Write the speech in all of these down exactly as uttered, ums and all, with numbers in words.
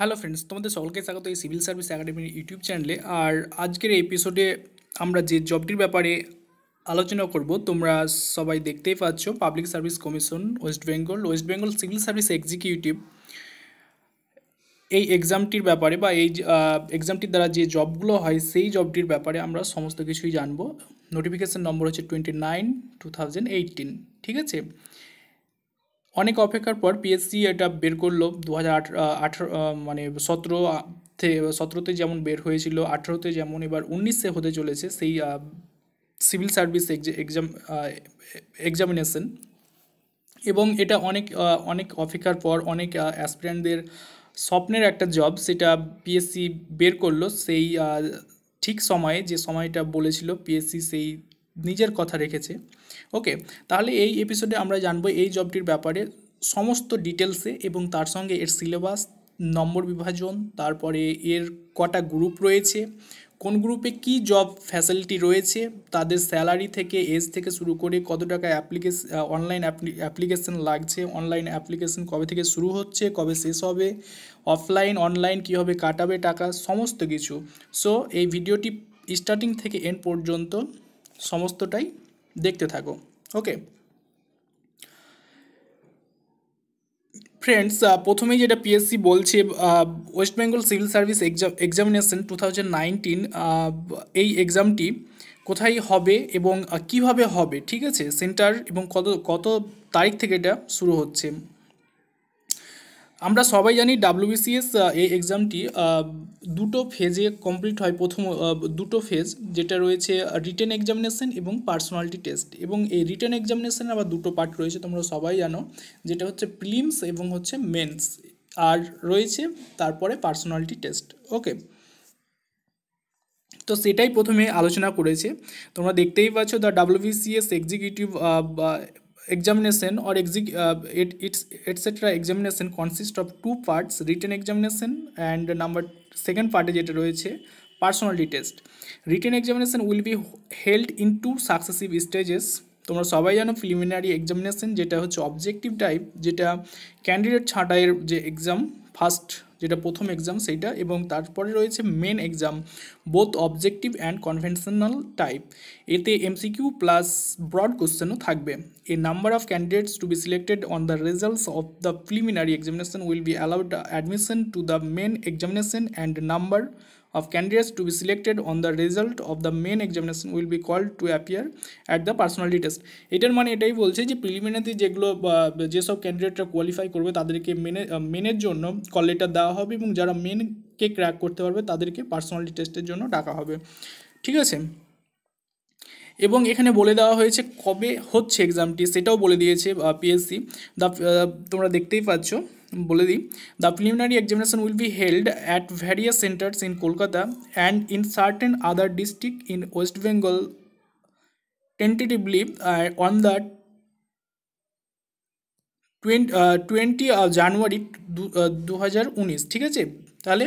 Hello friends, তোমাদের সকলকে স্বাগত এই সিভিল সার্ভিস একাডেমির ইউটিউব চ্যানেলে। আর আজকের এপিসোডে আমরা যে জবটির ব্যাপারে আলোচনা করব তোমরা সবাই দেখতেই পাচ্ছ, public service commission West Bengal West Bengal civil service executive এই এক্সামটির ব্যাপারে বা এই এক্সামটির দ্বারা যে জবগুলো হয় সেই জবটির ব্যাপারে আমরা সমস্ত কিছুই জানবো। নোটিফিকেশান নম্বর হচ্ছে twenty nine two thousand eighteen. ঠিক আছে, অনেক অপেক্ষার পর পিএসসি এটা বের করলো দু হাজার আঠারো মানে সতেরো সতেরোতে যেমন বের হয়েছিল, আঠেরোতে যেমন, এবার উনিশে হতে চলেছে সেই সিভিল সার্ভিস এক্সাম এক্সামিনেশন। এবং এটা অনেক অনেক অপেক্ষার পর অনেক অ্যাসপিরেন্টদের স্বপ্নের একটা জব, সেটা পিএসসি বের করলো সেই ঠিক সময়ে, যে সময়টা বলেছিল পিএসসি সেই নিজের কথা রেখেছে। ওকে, তাহলে এই এপিসোডে আমরা জানবো এই জবটির ব্যাপারে সমস্ত ডিটেলসে, এবং তার সঙ্গে এর সিলেবাস, নম্বর বিভাজন, তারপরে এর কটা গ্রুপ রয়েছে, কোন গ্রুপে কি জব ফ্যাসিলিটি রয়েছে, তাদের স্যালারি থেকে এজ থেকে শুরু করে কত টাকা অ্যাপ্লিকেশন অনলাইন অ্যাপ্লিকেশন লাগছে, অনলাইন অ্যাপ্লিকেশন কবে থেকে শুরু হচ্ছে, কবে শেষ হবে, অফলাইন অনলাইন কীভাবে কাটাবে টাকা, সমস্ত কিছু। সো এই ভিডিওটি স্টার্টিং থেকে এন্ড পর্যন্ত সমস্তটাই দেখতে থাকো। ওকে ফ্রেন্ডস, প্রথমেই যেটা পিএসসি বলছে, West Bengal civil service examination two thousand nineteen এই এক্সামটি কোথায় হবে এবং কিভাবে হবে, ঠিক আছে, সেন্টার এবং কত কত তারিখ থেকে এটা শুরু হচ্ছে। আমরা সবাই জানি ডাব্লিউবিসিএস এই এক্সামটি দুটো ফেজে কমপ্লিট হয়। প্রথম দুটো ফেজ যেটা রয়েছে রিটেন এক্সামিনেশন এবং পার্সোনালিটি টেস্ট, এবং এই রিটেন এক্সামিনেশানে আবার দুটো পার্ট রয়েছে তোমরা সবাই জানো, যেটা হচ্ছে প্রিলিমস এবং হচ্ছে মেন্স, আর রয়েছে তারপরে পার্সোনালিটি টেস্ট। ওকে, তো সেটাই প্রথমে আলোচনা করেছে। তোমরা দেখতেই পাচ্ছ the WBCS executive examination or exec uh, it it's etc examination consists of two parts, written examination and number second part যেটা রয়েছে personality test. written examination will be held in two successive stages. তোমরা সবাই জানো preliminary examination যেটা হচ্ছে objective type, যেটা candidate ছাঁটাইয়ের যে exam first যেটা প্রথম exam সেটা, এবং তারপরে রয়েছে main exam both objective and conventional type. এতে এমসিকিউ প্লাস broad question থাকবে। A number of candidates to be selected on the results of the preliminary examination will be allowed admission to the main examination, and number of candidates to be selected on the result of the main examination will be called to appear at the personality test. এটার মানে এটাই বলছে যে প্রিলিমিনারিতে যেগুলো যেসব ক্যান্ডিডেটরা qualify করবে তাদেরকে মেনে মেনের জন্য কল লেটার দেওয়া হবে, এবং যারা মেনকে ক্র্যাক করতে পারবে তাদেরকে পার্সোনালিটি টেস্টের জন্য ডাকা হবে। ঠিক আছে, এবং এখানে বলে দেওয়া হয়েছে কবে হচ্ছে এক্সামটি, সেটাও বলে দিয়েছে পিএসসি। দা তোমরা দেখতেই পাচ্ছ, বলে দিই, the preliminary examination will be held at various centres in Kolkata and in certain other district in West Bengal tentatively on the twenty January দু হাজার উনিশ। ঠিক আছে, তাহলে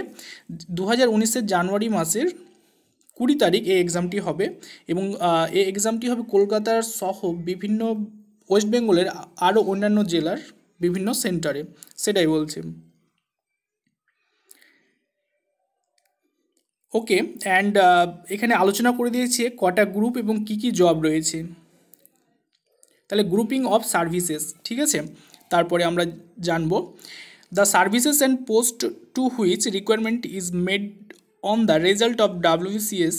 দু হাজার উনিশের জানুয়ারি মাসের কুড়ি তারিখ এই এক্সামটি হবে, এবং এই এক্সামটি হবে কলকাতার সহ বিভিন্ন ওয়েস্ট বেঙ্গলের আরও অন্যান্য জেলার বিভিন্ন সেন্টারে, সেটাই বলছে। ওকে, অ্যান্ড এখানে আলোচনা করে দিয়েছে কটা গ্রুপ এবং কি কি জব রয়েছে, তাহলে গ্রুপিং অফ সার্ভিসেস। ঠিক আছে, তারপরে আমরা জানবো the services and post to which requirement is made on the result of W B C S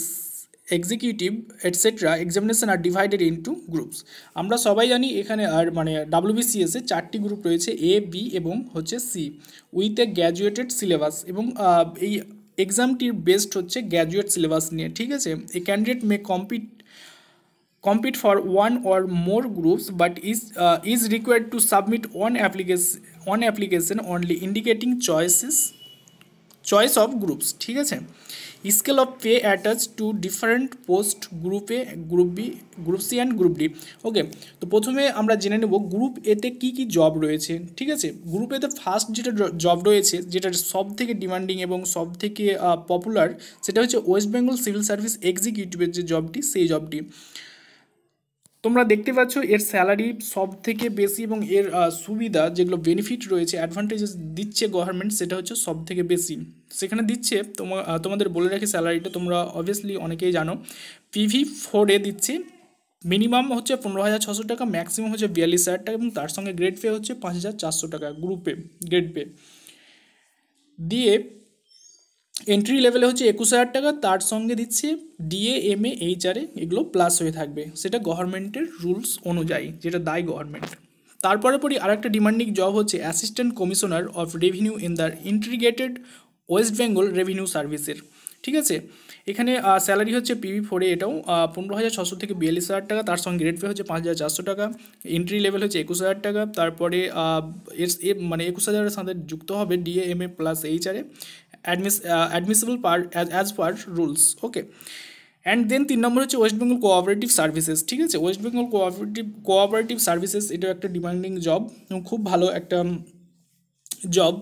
executive et cetera examination are divided into groups. আমরা সবাই জানি এখানে আর মানে ডাব্লিউবিসিএস এ চারটি গ্রুপ রয়েছে, এ, বি এবং হচ্ছে C, with a graduated syllabus, এবং এই এক্সামটির বেসড হচ্ছে গ্র্যাজুয়েট সিলেবাস নিয়ে। ঠিক আছে, a candidate may compete compete for one or more groups, but is uh, is required to submit one application one application only indicating choices choice of groups. ঠিক আছে, scale of pay attached to different post, group A, group B, group C and group D. Okay, তো প্রথমে আমরা জেনে নেব group এতে কী কী job রয়েছে। ঠিক আছে, গ্রুপ এতে ফার্স্ট যেটা জব রয়েছে, যেটা সব থেকে ডিমান্ডিং এবং সব থেকে পপুলার, সেটা হচ্ছে ওয়েস্ট বেঙ্গল সিভিল সার্ভিস এক্সিকিউটিভের যে জবটি, সেই জবটি তোমরা দেখতে পাচ্ছ এর স্যালারি সবথেকে বেশি এবং এর সুবিধা যেগুলো বেনিফিট রয়েছে অ্যাডভান্টেজেস দিচ্ছে গভর্নমেন্ট সেটা হচ্ছে সবথেকে বেশি সেখানে দিচ্ছে। তোমা তোমাদের বলে রাখি স্যালারিটা তোমরা অবভিয়াসলি অনেকেই জানো পিভি ফোরে দিচ্ছে মিনিমাম হচ্ছে পনেরো হাজার ছশো টাকা ম্যাক্সিমাম হচ্ছে বিয়াল্লিশ হাজার টাকা এবং তার সঙ্গে গ্রেড পে হচ্ছে পাঁচ হাজার চারশো টাকা গ্রুপে গ্রেড পে দিয়ে এন্ট্রি লেভেলে হচ্ছে একুশ হাজার টাকা তার সঙ্গে দিচ্ছে ডিএ এম এ এইচআরএ এগুলো প্লাস হয়ে থাকবে সেটা গভর্নমেন্টের রুলস অনুযায়ী যেটা দায় গভর্নমেন্ট। তারপরে পরই আরেকটা ডিমান্ডিং জব হচ্ছে assistant commissioner of revenue in the integrated West Bengal revenue সার্ভিসের, ঠিক আছে। এখানে স্যালারি হচ্ছে পিভি ফোরে এটাও পনেরো হাজার ছশো থেকে বিয়াল্লিশ হাজার টাকা তার সঙ্গে গ্রেড পে হচ্ছে পাঁচ হাজার চারশো টাকা এন্ট্রি লেভেল হচ্ছে একুশ হাজার টাকা তারপরে এর মানে একুশ হাজারের সাথে যুক্ত হবে DA M A plus HRA admis admissible per as per rules okay. And then তিন নম্বর হচ্ছে ওয়েস্ট বেঙ্গল কোঅপারেটিভ সার্ভিসেস, ঠিক আছে। West Bengal cooperative cooperative services এটাও একটা ডিমান্ডিং জব এবং খুব ভালো একটা জব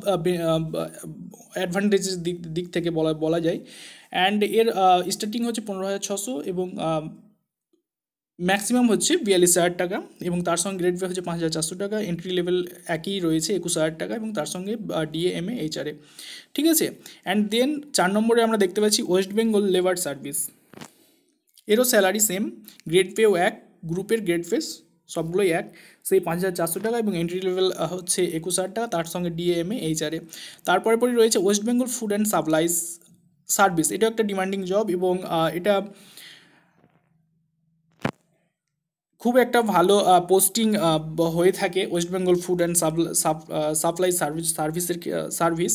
অ্যাডভান্টেজের দিক দিক থেকে বলা বলা যায়। অ্যান্ড এর স্টার্টিং হচ্ছে পনেরো হাজার ছশো এবং ম্যাক্সিমাম হচ্ছে বিয়াল্লিশ হাজার টাকা এবং তার সঙ্গে গ্রেড পে হচ্ছে পাঁচ হাজার চারশো টাকা এন্ট্রি লেভেল একই রয়েছে একুশ হাজার টাকা এবং তার সঙ্গে ডিএ এম এ এইচআরএ, ঠিক আছে। অ্যান্ড দেন চার নম্বরে আমরা দেখতে পাচ্ছি ওয়েস্ট বেঙ্গল লেবার সার্ভিস, এরও স্যালারি সেম গ্রেড পেও এক গ্রুপের গ্রেড পে সবগুলোই এক সেই পাঁচ হাজার চারশো টাকা এবং এন্ট্রি লেভেল হচ্ছে একুশ হাজার টাকা তার সঙ্গে ডিএ এম এ এইচআরএ। তারপরে পরে রয়েছে West Bengal food and supplies service, এটাও একটা ডিমান্ডিং জব এবং এটা খুব একটা ভালো পোস্টিং হয়ে থাকে West Bengal food and supply service সার্ভিসের সার্ভিস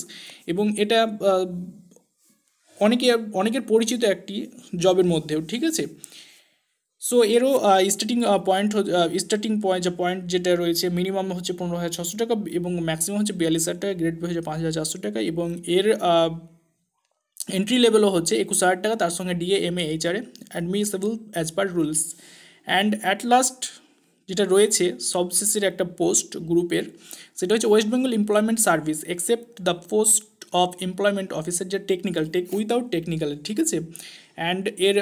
এবং এটা অনেকে অনেকের পরিচিত একটি জবের মধ্যেও, ঠিক আছে। সো এরও স্টার্টিং পয়েন্ট স্টার্টিং পয়েন্ট যে পয়েন্ট যেটা রয়েছে মিনিমাম হচ্ছে পনেরো হাজার ছশো টাকা এবং ম্যাক্সিমাম হচ্ছে বিয়াল্লিশ হাজার টাকা গ্রেড পে হচ্ছে পাঁচ হাজার চারশো টাকা এবং এর এন্ট্রি লেভেলও হচ্ছে একুশ হাজার টাকা তার সঙ্গে DA M A HRA admissible as per rules. And at last যেটা রয়েছে সবশেষের একটা পোস্ট গ্রুপের সেটা হচ্ছে West Bengal employment service except the post of employment officer যে টেকনিক্যাল টেক উইদাউট টেকনিক্যাল, ঠিক আছে। অ্যান্ড এর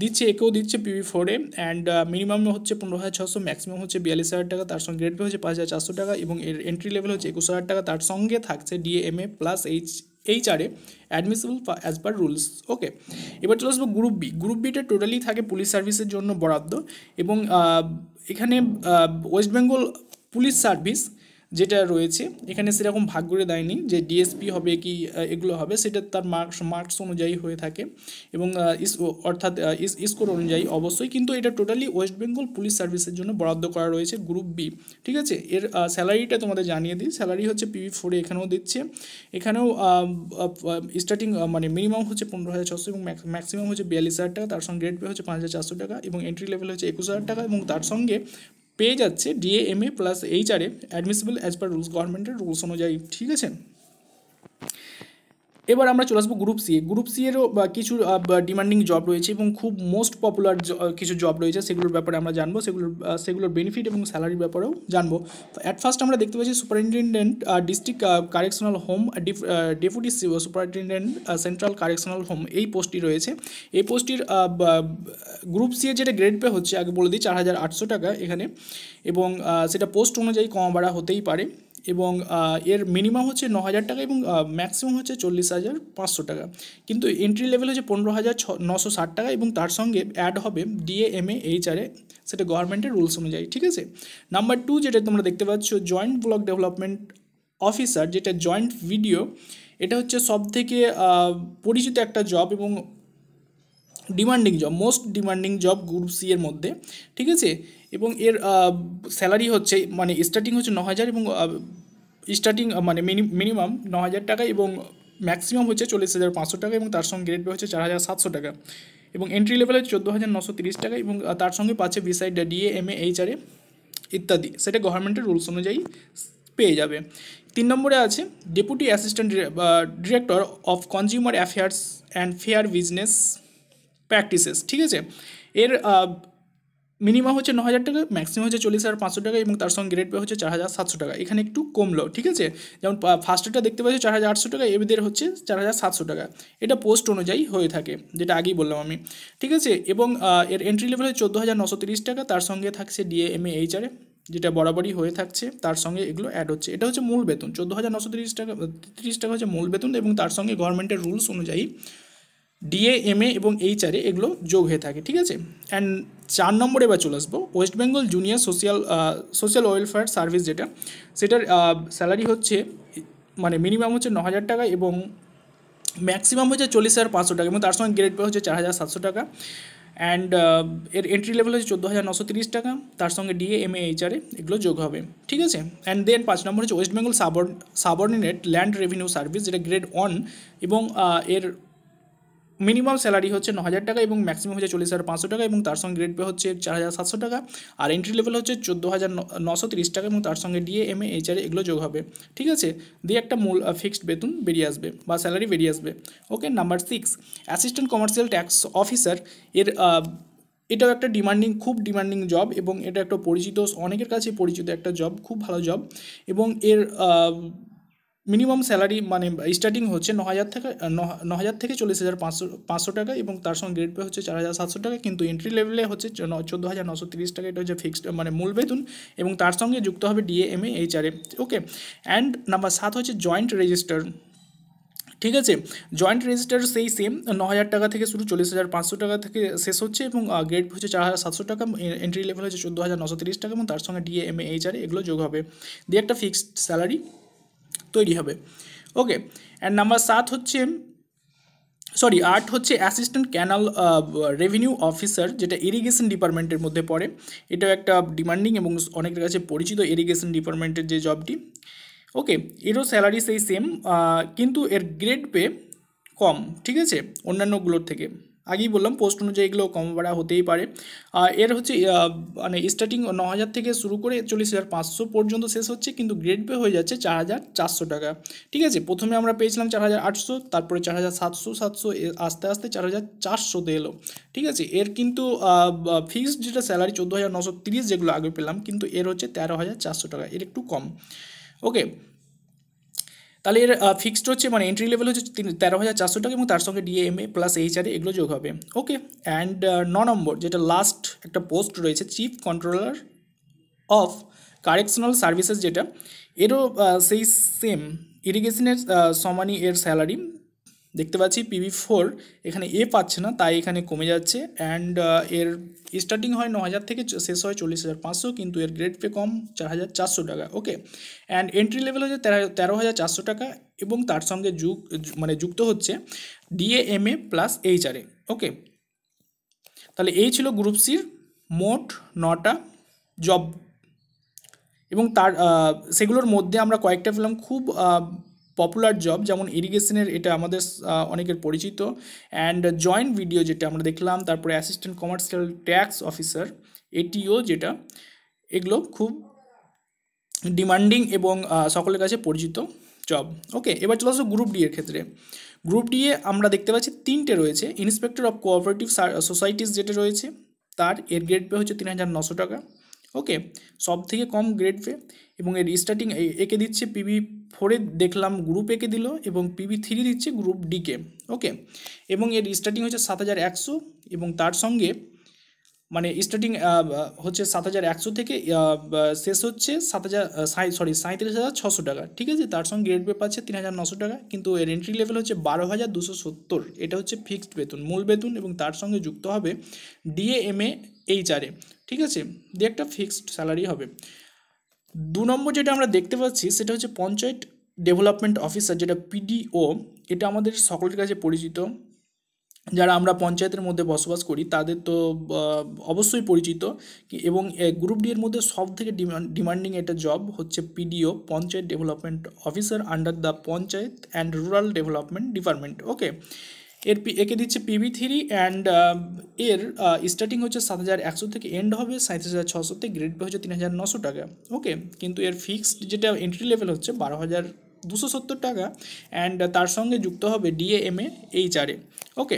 দিচ্ছে একেও দিচ্ছে পিভি ফোরে অ্যান্ড মিনিমাম হচ্ছে পনেরো হাজার ছশো ম্যাক্সিমাম হচ্ছে বিয়াল্লিশ হাজার টাকা তার সঙ্গে গ্রেড পে হচ্ছে পাঁচ হাজার চারশো টাকা এবং এর এন্ট্রি লেভেল হচ্ছে একুশ হাজার টাকা তার সঙ্গে থাকছে DA M A plus H HRA admissible as per rules okay. এবার চলে আসবো গ্রুপ বি। গ্রুপ বিটা টোটালি থাকে পুলিশ সার্ভিসের জন্য বরাদ্দ এবং এখানে ওয়েস্ট বেঙ্গল পুলিশ সার্ভিস যেটা রয়েছে এখানে সেরকম ভাগ করে দেয়নি যে ডিএসপি হবে কি এগুলো হবে, সেটা তার মার্কস মার্কস অনুযায়ী হয়ে থাকে এবং অর্থাৎ স্কোর অনুযায়ী অবশ্যই, কিন্তু এটা টোটালি ওয়েস্ট বেঙ্গল পুলিশ সার্ভিসের জন্য বরাদ্দ করা রয়েছে গ্রুপ বি, ঠিক আছে। এর স্যালারিটা তোমাদের জানিয়ে দিই, স্যালারি হচ্ছে পিভি ফোরে এখানেও দিচ্ছে, এখানেও স্টার্টিং মানে মিনিমাম হচ্ছে পনেরো হাজার ছশো এবং ম্যাক্সিমাম হচ্ছে বিয়াল্লিশ হাজার টাকা তার সঙ্গে গ্রেড পে হচ্ছে পাঁচ হাজার চারশো টাকা এবং এন্ট্রি লেভেল হচ্ছে একুশ হাজার টাকা এবং তার সঙ্গে পেয়ে যাচ্ছে DA M A plus HRA admissible as per rules গভর্নমেন্টের রুলস অনুযায়ী, ঠিক আছে। এবার আমরা চলে আসবো গ্রুপ সি। গ্রুপ সি এরও কিছু ডিমান্ডিং জব রয়েছে এবং খুব মোস্ট পপুলার কিছু জব রয়েছে সেগুলোর ব্যাপারে আমরা জানবো, সেগুলোর সেগুলোর বেনিফিট এবং স্যালারির ব্যাপারেও জানবো। অ্যাট ফার্স্ট আমরা দেখতে পাচ্ছি superintendent district correctional home deputy superintendent central correctional home এই পোস্টটি রয়েছে। এই পোস্টটির গ্রুপ সি এর যেটা গ্রেড পে হচ্ছে আগে বলে দিই চার হাজার আটশো টাকা এখানে এবং সেটা পোস্ট অনুযায়ী কম বাড়া হতেই পারে এবং এর মিনিমাম হচ্ছে ন হাজার টাকা এবং ম্যাক্সিমাম হচ্ছে চল্লিশ হাজার পাঁচশো টাকা কিন্তু এন্ট্রি লেভেল হচ্ছে পনেরো হাজার ছ নশো ষাট টাকা এবং তার সঙ্গে অ্যাড হবে ডিএ এম এ এইচআরএ সেটা গভর্নমেন্টের রুলস অনুযায়ী, ঠিক আছে। নাম্বার টু যেটা তোমরা দেখতে পাচ্ছ জয়েন্ট ব্লক ডেভেলপমেন্ট অফিসার যেটা জয়েন্ট ভিডিও, এটা হচ্ছে সব থেকে পরিচিত একটা জব এবং demanding job most demanding job group C এর মধ্যে, ঠিক আছে। এবং এর স্যালারি হচ্ছে মানে স্টার্টিং হচ্ছে ন হাজার এবং স্টার্টিং মানে মিনিমাম ন হাজার টাকা এবং ম্যাক্সিমাম হচ্ছে চল্লিশ হাজার পাঁচশো টাকা এবং তার সঙ্গে গ্রেড পে হচ্ছে চার হাজার সাতশো টাকা এবং এন্ট্রি লেভেল হচ্ছে চোদ্দো হাজার নশো তিরিশ টাকা এবং তার সঙ্গে পাচ্ছে beside DA M A HRA ইত্যাদি সেটা গভর্নমেন্টের রুলস অনুযায়ী পেয়ে যাবে। তিন নম্বরে আছে deputy assistant director of consumer affairs and fair business practices, ঠিক আছে। এর মিনিমাম হচ্ছে ন হাজার টাকা ম্যাক্সিমাম হচ্ছে চল্লিশ হাজার পাঁচশো টাকা এবং তার সঙ্গে গ্রেড পে হচ্ছে চার হাজার সাতশো টাকা। এখানে একটু কমলো, ঠিক আছে। যেমন ফার্স্টটা দেখতে পাচ্ছি চার হাজার আটশো টাকা, এদের হচ্ছে চার হাজার সাতশো টাকা। এটা পোস্ট অনুযায়ী হয়ে থাকে, যেটা আগেই বললাম আমি, ঠিক আছে। এবং এর এন্ট্রি লেভেল হচ্ছে চোদ্দো হাজার নশো তিরিশ টাকা, তার সঙ্গে থাকছে ডিএ এম এ এইচআরএ যেটা বরাবরই হয়ে থাকছে, তার সঙ্গে এগুলো অ্যাড হচ্ছে। এটা হচ্ছে মূল বেতন চোদ্দো হাজার নশো তিরিশ টাকা তিরিশ টাকা হচ্ছে মূল বেতন, এবং তার সঙ্গে গভর্নমেন্টের রুলস অনুযায়ী ডিএ এম এ এবং এইচআরএ এগুলো যোগ হয়ে থাকে, ঠিক আছে। অ্যান্ড চার নম্বরে এবার চলে আসবো, West Bengal junior social social welfare service যেটা, সেটার স্যালারি হচ্ছে মানে মিনিমাম হচ্ছে ন হাজার টাকা এবং ম্যাক্সিমাম হচ্ছে চল্লিশ হাজার পাঁচশো টাকা, এবং তার সঙ্গে গ্রেড পে হচ্ছে চার হাজার সাতশো টাকা। অ্যান্ড এর এন্ট্রি লেভেল হচ্ছে চোদ্দো হাজার নশো তিরিশ টাকা, তার সঙ্গে ডিএ এম এ এইচআরএ এগুলো যোগ হবে, ঠিক আছে। অ্যান্ড দেন পাঁচ নম্বর হচ্ছে West Bengal subor subordinate land revenue service যেটা গ্রেড ওয়ান, এবং এর মিনিমাম স্যালারি হচ্ছে ন হাজার টাকা এবং ম্যাক্সিমাম হচ্ছে চল্লিশ হাজার পাঁচশো টাকা, এবং তার সঙ্গে গ্রেড পে হচ্ছে চার হাজার সাতশো টাকা। আর এন্ট্রি লেভেল হচ্ছে চোদ্দো হাজার নশো তিরিশ টাকা এবং তার সঙ্গে ডিএ এম এ এইচআরএ এগুলো যোগ হবে, ঠিক আছে। দিয়ে একটা মূল ফিক্সড বেতন বেরিয়ে আসবে বা স্যালারি বেরিয়ে আসবে। Okay, number six assistant commercial tax officer, এর এটাও একটা ডিমান্ডিং খুব ডিমান্ডিং জব, এবং এটা একটা পরিচিত অনেকের কাছে পরিচিত একটা জব, খুব ভালো জব। এবং এর মিনিমাম স্যালারি মানে স্টার্টিং হচ্ছে ন হাজার থেকে ন হাজার থেকে চল্লিশ হাজার পাঁচশো পাঁচশো টাকা, এবং তার সঙ্গে গ্রেড পে হচ্ছে চার হাজার সাতশো টাকা, কিন্তু এন্ট্রি লেভেলে হচ্ছে চোদ্দো হাজার নশো তিরিশ টাকা। এটা হচ্ছে ফিক্সড মানে মূল বেতন, এবং তার সঙ্গে যুক্ত হবে DA M A HRA. Okay, and number সাত হচ্ছে জয়েন্ট রেজিস্টার, ঠিক আছে। জয়েন্ট রেজিস্টার সেই সেম ন হাজার টাকা থেকে শুরু, চল্লিশ হাজার পাঁচশো টাকা থেকে শেষ হচ্ছে, এবং গ্রেড হচ্ছে চার হাজার সাতশো টাকা, এন্ট্রি লেভেল হচ্ছে চোদ্দো হাজার নশো তিরিশ টাকা, এবং তার সঙ্গে ডিএ এম এ এইচআরএ এগুলো যোগ হবে, দিয়ে একটা ফিক্সড স্যালারি তৈরি হবে। ওকে, অ্যান্ড নাম্বার সাত হচ্ছে সরি আট হচ্ছে অ্যাসিস্ট্যান্ট ক্যানাল রেভিনিউ অফিসার, যেটা ইরিগেশন ডিপার্টমেন্টের মধ্যে পড়ে। এটাও একটা ডিমান্ডিং এবং অনেকের কাছে পরিচিত ইরিগেশন ডিপার্টমেন্টের যে জবটি। ওকে, এরও স্যালারি সেই সেম, কিন্তু এর গ্রেড পে কম, ঠিক আছে, অন্যান্যগুলোর থেকে। আগেই বললাম পোস্ট অনুযায়ী এগুলো কম ভাড়া হতেই পারে। এর হচ্ছে মানে স্টার্টিং ন হাজার থেকে শুরু করে চল্লিশ হাজার পাঁচশো পর্যন্ত শেষ হচ্ছে, কিন্তু গ্রেড পে হয়ে যাচ্ছে চার হাজার চারশো টাকা, ঠিক আছে। প্রথমে আমরা পেয়েছিলাম চার হাজার আটশো, তারপরে চার হাজার সাতশো সাতশো আস্তে আস্তে চার হাজার চারশোতে এলো, ঠিক আছে। এর কিন্তু ফিক্সড যেটা স্যালারি চোদ্দো হাজার নশো তিরিশ যেগুলো আগে পেলাম, কিন্তু এর হচ্ছে তেরো হাজার চারশো টাকা, এর একটু কম। ওকে, তাহলে এর ফিক্সড হচ্ছে মানে এন্ট্রি লেভেল হচ্ছে তেরো হাজার চারশো টাকা, এবং তার সঙ্গে ডিএএমএ প্লাস এইচআরএ এগুলো যোগ হবে। ওকে, অ্যান্ড ন নম্বর যেটা লাস্ট একটা পোস্ট রয়েছে chief controller of correctional services, যেটা এরও সেই সেম ইরিগেশনের সমানই এর স্যালারি। দেখতে পাচ্ছি পিবি ফোর এখানে এ পাচ্ছে না, তাই এখানে কমে যাচ্ছে। অ্যান্ড এর স্টার্টিং হয় ন হাজার থেকে শেষ হয় চল্লিশ হাজার পাঁচশো, কিন্তু এর গ্রেড পে কম চার হাজার চারশো টাকা। ওকে, অ্যান্ড এন্ট্রি লেভেল হচ্ছে তেরো তেরো হাজার চারশো টাকা, এবং তার সঙ্গে যুগ মানে যুক্ত হচ্ছে DA M A plus HRA. Okay, তাহলে এই ছিল গ্রুপ সির মোট নটা জব, এবং তার সেগুলোর মধ্যে আমরা কয়েকটা পেলাম খুব পপুলার জব, যেমন ইরিগেশনের এটা আমাদের অনেকের পরিচিত, অ্যান্ড জয়েন্ট ভিডিও যেটা আমরা দেখলাম, তারপরে অ্যাসিস্ট্যান্ট কমার্শিয়াল ট্যাক্স অফিসার এটিও যেটা, এগুলো খুব ডিমান্ডিং এবং সকলের কাছে পরিচিত জব। ওকে, এবার চলে আসবো গ্রুপ ডি এর ক্ষেত্রে। গ্রুপ ডি এ আমরা দেখতে পাচ্ছি তিনটে রয়েছে, ইন্সপেক্টর অফ কোঅপারেটিভ সোসাইটিস যেটা রয়েছে, তার এর গ্রেড পে হচ্ছে তিন হাজার নশো টাকা। ওকে, সব থেকে কম গ্রেড পে, এবং এর স্টার্টিং একে দিচ্ছে পিবি ফোরে দেখলাম গ্রুপ একে দিল, এবং পিবি থ্রি দিচ্ছে গ্রুপ ডিকে। ওকে, এবং এর স্টার্টিং হচ্ছে সাত হাজার একশো, এবং তার সঙ্গে মানে স্টার্টিং হচ্ছে সাত হাজার একশো থেকে শেষ হচ্ছে সাত হাজার সরি সাঁত্রিশ হাজার ছশো টাকা, ঠিক আছে। তার সঙ্গে গ্রেড পে পাচ্ছে তিন হাজার নশো টাকা, কিন্তু এর এন্ট্রি লেভেল হচ্ছে বারো হাজার দুশো সত্তর, এটা হচ্ছে ফিক্সড বেতন মূল বেতন, এবং তার সঙ্গে যুক্ত হবে ডিএ এম এ এইচআরএ, ঠিক আছে, দিয়ে একটা ফিক্সড স্যালারি হবে। দু নম্বর যেটা আমরা দেখতে পাচ্ছি সেটা হচ্ছে পঞ্চায়েত ডেভেলপমেন্ট অফিসার, যেটা পিডিও, এটা আমাদের সকলের কাছে পরিচিত। যারা আমরা পঞ্চায়েতের মধ্যে বসবাস করি তাদের তো অবশ্যই পরিচিত, এবং গ্রুপ ডি এর মধ্যে সব থেকে ডিমান্ডিং একটা জব হচ্ছে PDO, panchayat development officer under the panchayat and rural development department. Okay, এর একে দিচ্ছে পিবি থ্রি, অ্যান্ড এর স্টার্টিং হচ্ছে সাত হাজার একশো থেকে এন্ড হবে সাঁত্রিশ হাজার ছশোতে, গ্রেড পে হচ্ছে তিন হাজার নশো টাকা। ওকে, কিন্তু এর ফিক্সড যেটা এন্ট্রি লেভেল হচ্ছে বারো হাজার দুশো সত্তর টাকা, অ্যান্ড তার সঙ্গে যুক্ত হবে DA M A HRA. Okay,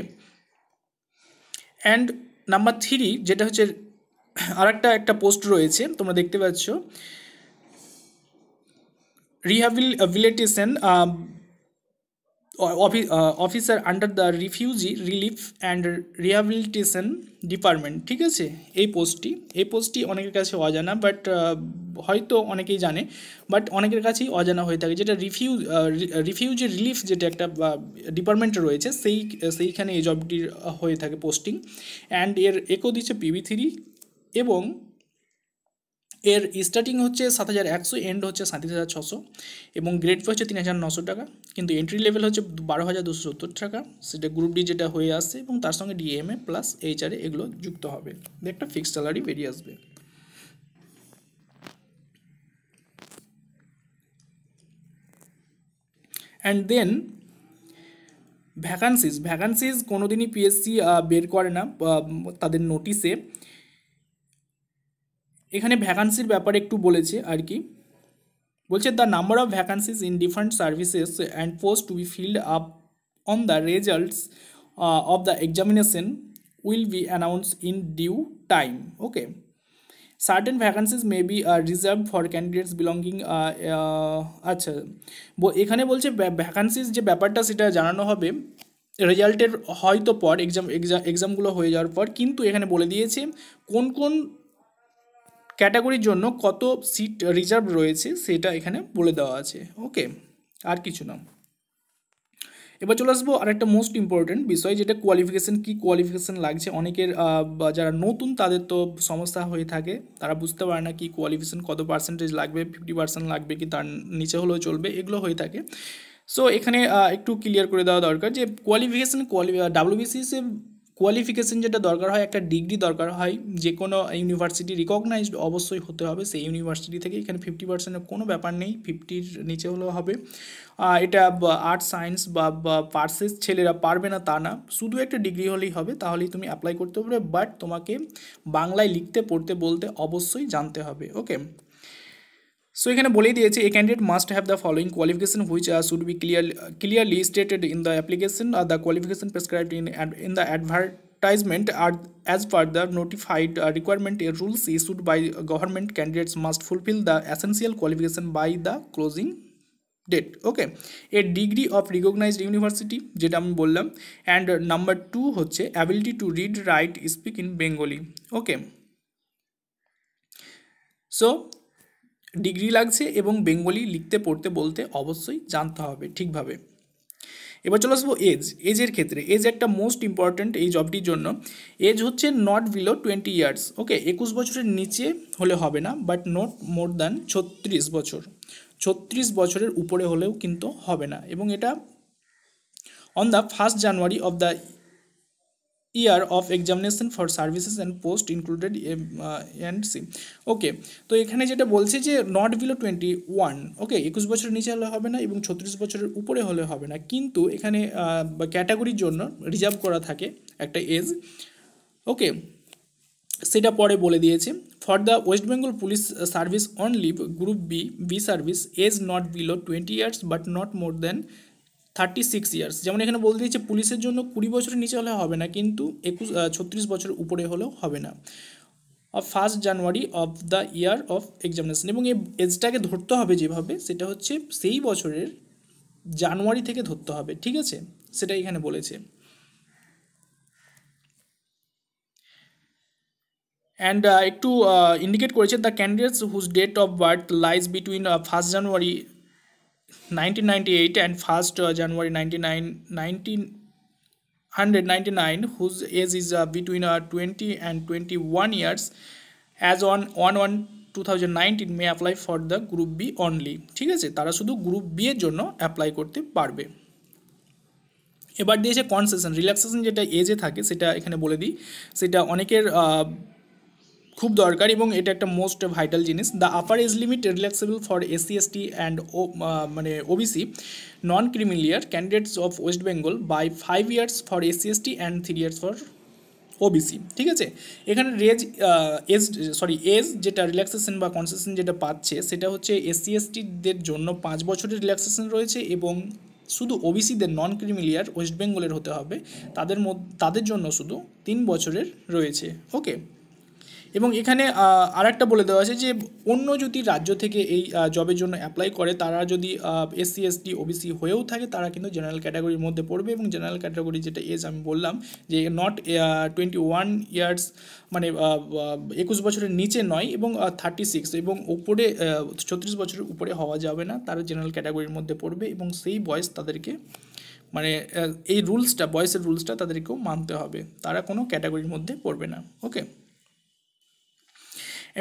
and number three যেটা হচ্ছে আরেকটা একটা পোস্ট রয়েছে তোমরা দেখতে পাচ্ছ rehabilitation uh, officer under the refugee relief and rehabilitation department. ঠিক আছে, এই পোস্টটি এই পোস্টটি অনেকের কাছে অজানা, বাট হয়তো অনেকেই জানে, বাট অনেকের কাছেই অজানা হয়ে থাকে। যেটা রিফিউ রিফিউজি রিলিফ যেটা একটা ডিপার্টমেন্ট রয়েছে সেই সেইখানে এই জবটির হয়ে থাকে পোস্টিং। অ্যান্ড এর একও দিচ্ছে পিবি থ্রি এবং এর স্টার্টিং হচ্ছে সাত হাজার একশো, এন্ড হচ্ছে সাঁত্রিশ হাজার ছশো এবং গ্রেড পে হচ্ছে তিন হাজার নশো টাকা, কিন্তু এন্ট্রি লেভেল হচ্ছে বারো হাজার দুশো সত্তর টাকা। সেটা গ্রুপ ডি যেটা হয়ে আসছে এবং তার সঙ্গে ডিএমএ প্লাস এইচআরএ এগুলো যুক্ত হবে, একটা ফিক্সড স্যালারি বেরিয়ে আসবে। অ্যান্ড দেন ভ্যাকান্সিজ ভ্যাকান্সিজ কোনোদিনই পিএসসি বের করে না তাদের নোটিশে। এখানে ভ্যাকান্সির ব্যাপারে একটু বলেছে আর কি, বলছে the number of vacancies in different services and post to be filled up on the results of the examination will be announce in due time. Okay, certain vacancies may be reserve for candidates belonging. আচ্ছা, এখানে বলছে vacancies যে ব্যাপারটা সেটা জানানো হবে রেজাল্টের হয়তো পর, এক্সাম এক্সামগুলো হয়ে যাওয়ার পর। কিন্তু এখানে বলে দিয়েছে কোন কোন ক্যাটাগরির জন্য কত সিট রিজার্ভ রয়েছে সেটা এখানে বলে দেওয়া আছে। ওকে, আর কিছু না। এবার চলে আসবো আর একটা মোস্ট ইম্পর্টেন্ট বিষয়, যেটা কোয়ালিফিকেশান। কী কোয়ালিফিকেশান লাগছে? অনেকের যারা নতুন তাদের তো সমস্যা হয়ে থাকে, তারা বুঝতে পারে না কি কোয়ালিফিকেশান কত পার্সেন্টেজ লাগবে, ফিফটি পার্সেন্ট লাগবে কি তার নিচে হলেও চলবে, এগুলো হয়ে থাকে। সো এখানে একটু ক্লিয়ার করে দেওয়া দরকার যে কোয়ালিফিকেশান কোয়ালি ডাব্লিউবিসিএস এর কোয়ালিফিকেশান যেটা দরকার হয়, একটা ডিগ্রি দরকার হয় যে কোনো ইউনিভার্সিটি রিকগনাইজড অবশ্যই হতে হবে সেই ইউনিভার্সিটি থেকে। এখানে ফিফটি পার্সেন্টের কোনো ব্যাপার নেই, ফিফটির নিচে হলেও হবে। এটা আর্টস সায়েন্স বা পার্সেস ছেলেরা পারবে না তা না, শুধু একটা ডিগ্রি হলেই হবে, তাহলেই তুমি অ্যাপ্লাই করতে পারবে। বাট তোমাকে বাংলায় লিখতে পড়তে বলতে অবশ্যই জানতে হবে। ওকে, সো এখানে বলেই দিয়েছে a candidate must have the following qualification which should be clear clearly stated in the application. Or the qualification prescribed in in the advertisement R as per the notified requirement a rules issued by government, candidates must fulfil the essential qualification by the closing date. Okay, a degree of recognised university যেটা আমি বললাম। And number two হচ্ছে ability to read write speak in Bengali. Okay, so degree লাগছে এবং Bengali লিখতে পড়তে বলতে অবশ্যই জানতে হবে ঠিকভাবে। এবার চলে আসবো এজ এজের ক্ষেত্রে। এজ একটা মোস্ট ইম্পর্ট্যান্ট এই জবটির জন্য। এজ হচ্ছে not below twenty years. Okay, একুশ বছরের নিচে হলে হবে না, বাট নট মোর দ্যান ছত্রিশ বছর ছত্রিশ বছরের উপরে হলেও কিন্তু হবে না। এবং এটা on the first January of the year of examination for services and post included and C. Okay, তো এখানে যেটা বলছে যে not below twenty one. Okay, একুশ বছরের নিচে হলে হবে না এবং ছত্রিশ বছরের উপরে হলে হবে না, কিন্তু এখানে ক্যাটাগরির জন্য রিজার্ভ করা থাকে একটা এজ। ওকে, সেটা পরে বলে দিয়েছে for the West Bengal police service only group B B service age not below twenty years but not more than thirty six years. যেমন এখানে বলে দিয়েছে পুলিশের জন্য কুড়ি বছরের নিচে হলে হবে না, কিন্তু একুশ ছত্রিশ বছরের উপরে হলেও হবে না। Of first January of the year of examination, এবং এই এজটাকে ধরতে হবে যেভাবে, সেটা হচ্ছে সেই বছরের জানুয়ারি থেকে ধরতে হবে। ঠিক আছে, সেটা এখানে বলেছে। অ্যান্ড একটু ইন্ডিকেট করেছে the candidates whose date of birth lies between first January nineteen ninety-eight and first uh, January nineteen ninety-nine whose age is uh, between uh, twenty and twenty-one years as on one one two thousand nineteen may apply for the group B only. ঠিক আছে, তারা শুধু group B এর জন্য apply করতে পারবে। এবার দিয়েছে কনসেশন রিল্যাক্সেশন, যেটা এজে থাকে সেটা এখানে বলে দিই, সেটা অনেকের খুব দরকার এবং এটা একটা মোস্ট ভাইটাল জিনিস। The upper age limit relaxable for SC ST and ও মানে OBC non creamy layer candidates of West Bengal by five years for SC ST and three years for OBC. ঠিক আছে, এখানে রেজ এজ সরি এজ যেটা relaxation বা concession যেটা পাচ্ছে সেটা হচ্ছে এসসি এসটিদের জন্য পাঁচ বছরের রিল্যাক্সেশন রয়েছে এবং শুধু ওবিসিদের নন ক্রিমিলিয়ার ওয়েস্ট বেঙ্গলের হতে হবে তাদের মধ্যে তাদের জন্য শুধু তিন বছরের রয়েছে। ওকে, এবং এখানে আরেকটা বলে দেওয়া আছে যে অন্য যদি রাজ্য থেকে এই জবের জন্য অ্যাপ্লাই করে তারা যদি এসসি এসটি ওবিসি হয়েও থাকে তারা কিন্তু জেনারেল ক্যাটাগরির মধ্যে পড়বে এবং জেনারেল ক্যাটাগরি যেটা এজ আমি বললাম যে নট টোয়েন্টি ওয়ান ইয়ার্স মানে একুশ বছরের নিচে নয় এবং থার্টি সিক্স এবং উপরে ছত্রিশ বছরের উপরে হওয়া যাবে না তারা জেনারেল ক্যাটাগরির মধ্যে পড়বে এবং সেই বয়স তাদেরকে মানে এই রুলসটা বয়সের রুলসটা তাদেরকেও মানতে হবে তারা কোনো ক্যাটাগরির মধ্যে পড়বে না ওকে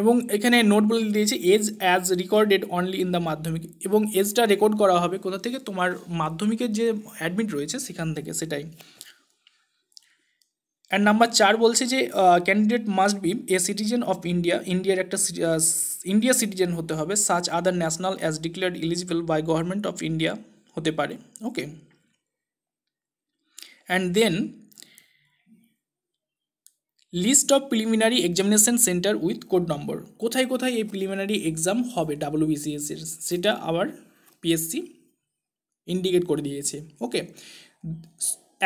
এবং এখানে নোট বলে দিয়েছে age as recorded only in the Madhyamik এবং এজটা রেকর্ড করা হবে কোথা থেকে তোমার মাধ্যমিকের যে অ্যাডমিট রয়েছে সেখান থেকে সেটাই অ্যান্ড নাম্বার চার বলছে যে candidate must be a citizen of India ইন্ডিয়ার একটা ইন্ডিয়া সিটিজেন হতে হবে such other national as declared eligible by government of India হতে পারে ওকে and then list of preliminary examination center with code number kothay kothay ei preliminary exam hobe W B C S er seta abar P S C indicate kore diyeche okay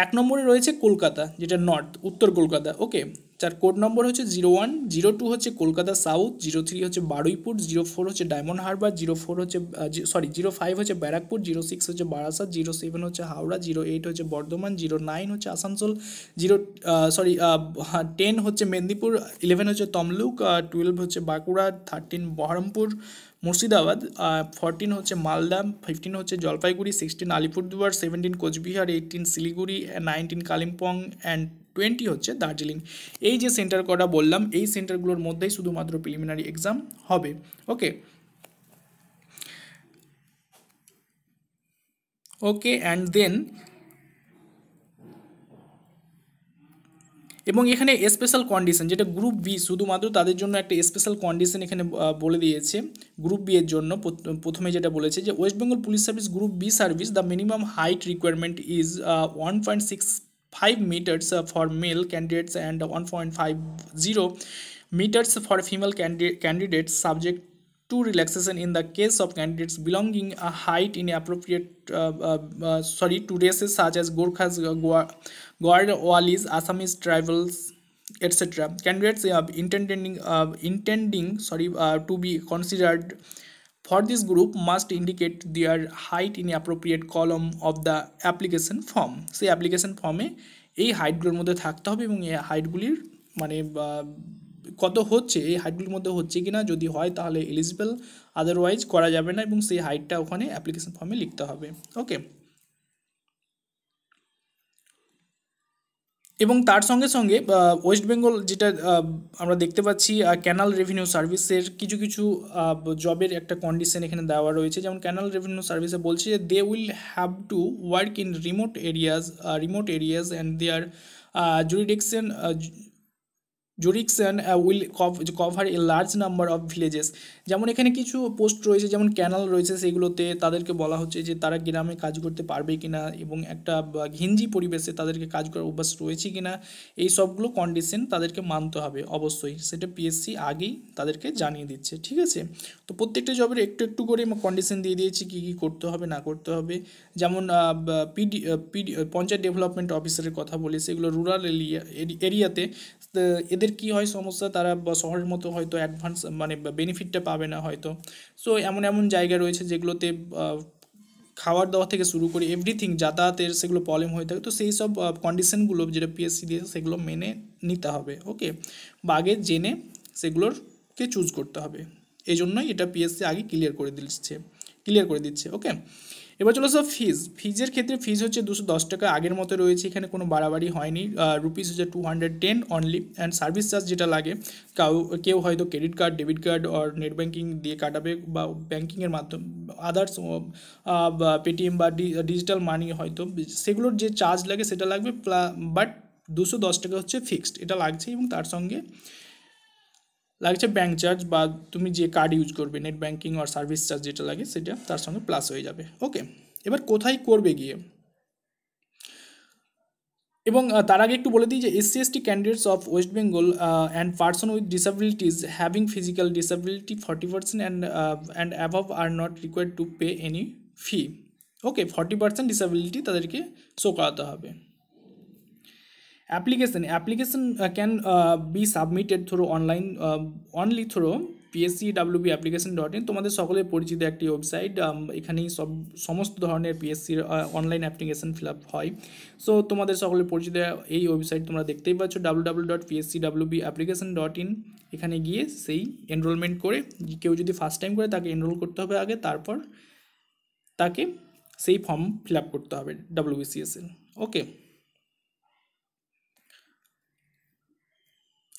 ek number e royeche Kolkata jeta north uttor Kolkata okay tar code number hocche zero one zero two hocche Kolkata south zero three hocche Baripur zero four hocche Diamond Harbour zero four hocche uh, sorry zero five hocche Barrackpore zero six hocche Barasat zero seven hocche Howrah zero eight hocche Bardhaman zero nine hocche Asansol zero uh, sorry uh, ten hocche Medinipur eleven hocche Tamluk uh, twelve hocche Bankura thirteen Baripur Murshidabad uh, fourteen হচ্ছে Malda fifteen হচ্ছে Jalpaiguri sixteen Alipurduar seventeen Cooch Behar eighteen Siliguri nineteen Kalimpong and twenty হচ্ছে দার্জিলিং এই যে centre কটা বললাম এই সেন্টারগুলোর মধ্যেই শুধুমাত্র প্রিলিমিনারি এক্সাম হবে ওকে ওকে অ্যান্ড দেন এবং এখানে স্পেশাল কন্ডিশন যেটা গ্রুপ বি শুধুমাত্র তাদের জন্য একটা স্পেশাল কন্ডিশন এখানে বলে দিয়েছে গ্রুপ বি এর জন্য প্রথমে যেটা বলেছে যে West Bengal police service group B service the minimum height requirement is one point six five metres for male candidates and one point five zero metres for female candidates subject to relaxation in the case of candidates belonging a height in appropriate sorry to races such as Gorkhas গোয়া Gorwalis, Assamese tribals, et cetera. Candidates uh, intending uh, intending sorry uh, to be considered for this group must indicate their height in appropriate column of the application form. সেই application form এ এই হাইটগুলোর মধ্যে থাকতে হবে এবং এই হাইটগুলির মানে কত হচ্ছে এই হাইটগুলির মধ্যে হচ্ছে কিনা যদি হয় তাহলে এলিজিবল আদারওয়াইজ করা যাবে না এবং সেই হাইটটা ওখানে অ্যাপ্লিকেশন ফর্মে লিখতে হবে ওকে এবং তার সঙ্গে সঙ্গে ওয়েস্ট বেঙ্গল যেটা আমরা দেখতে পাচ্ছি ক্যানাল রেভিনিউ সার্ভিসের কিছু কিছু জবের একটা কন্ডিশন এখানে দেওয়া রয়েছে যেমন ক্যানাল রেভিনিউ সার্ভিসে বলছে যে they will have to work in remote areas remote areas and their jurisdiction jurisdiction will cover a large number of villages যেমন এখানে কিছু পোস্ট রয়েছে যেমন ক্যানাল রয়েছে সেগুলোতে তাদেরকে বলা হচ্ছে যে তারা গ্রামে কাজ করতে পারবে কিনা এবং একটা ঘিঞ্জি পরিবেশে তাদেরকে কাজ করার অভ্যাস রয়েছে কিনা এই সবগুলো কন্ডিশন তাদেরকে মানতে হবে অবশ্যই সেটা পিএসসি আগেই তাদেরকে জানিয়ে দিচ্ছে ঠিক আছে তো প্রত্যেকটা জবের একটু একটু করে কন্ডিশন দিয়ে দিয়েছি কী কী করতে হবে না করতে হবে যেমন পিডি পিডি পঞ্চায়েত ডেভেলপমেন্ট অফিসারের কথা বলি সেগুলো রুরাল এরিয়া এরিয়াতে এদের কি হয় সমস্যা তারা শহরের মতো হয়তো অ্যাডভান্স মানে বেনিফিটটা পাবে না হয়তো সো এমন এমন জায়গা রয়েছে যেগুলোতে খাওয়ার দাওয়া থেকে শুরু করে এভরিথিং যাতায়াতের সেগুলো প্রবলেম হয়ে থাকে তো সেই সব কন্ডিশনগুলো যেটা পিএসসি দিয়েছে সেগুলো মেনে নিতে হবে ওকে বা আগে জেনে সেগুলোরকে চুজ করতে হবে এই জন্যই এটা পিএসসি আগে ক্লিয়ার করে দিচ্ছে ক্লিয়ার করে দিচ্ছে ওকে এবার চলে আসো ফিজ ফিজের ক্ষেত্রে ফিজ হচ্ছে দুশো দশ টাকা আগের মতো রয়েছে এখানে কোনো বাড়াবাড়ি হয়নি রুপিস হচ্ছে two hundred ten only and service charge যেটা লাগে কাউ কেউ হয়তো credit card debit card or net banking দিয়ে কাটাবে বা ব্যাঙ্কিংয়ের মাধ্যমে আদার্স পেটিএম বা ডিজিটাল মানি হয়তো সেগুলোর যে চার্জ লাগে সেটা লাগবে প্লা বাট দুশো দশ টাকা হচ্ছে ফিক্সড এটা লাগছে এবং তার সঙ্গে লাগছে ব্যাঙ্ক চার্জ বা তুমি যে কার্ড ইউজ করবে নেট ব্যাঙ্কিং আর সার্ভিস চার্জ যেটা লাগে সেটা তার সঙ্গে প্লাস হয়ে যাবে ওকে এবার কোথায় করবে গিয়ে এবং তার আগে একটু বলে দিই যে SC ST candidates of West Bengal and person with disabilities having physical disability forty percent and and above are not required to pay any fee okay forty percent disability তাদেরকে শো করাতে হবে Application application uh, can uh, be submitted through online uh, only through P S C W B application dot in তোমাদের সকলে পরিচিত একটি website এখানেই সব সমস্ত ধরনের পিএসসি অনলাইন অ্যাপ্লিকেশন ফিলআপ হয় সো তোমাদের সকলে পরিচিত এই ওয়েবসাইট তোমরা দেখতেই পাচ্ছ w w w dot p s c w b application dot in এখানে গিয়ে সেই এনরোলমেন্ট করে কেউ যদি ফার্স্ট টাইম করে তাকে এনরোল করতে হবে আগে তারপর তাকে সেই ফর্ম ফিলআপ করতে হবে ডব্লিউবিসিএস এর ওকে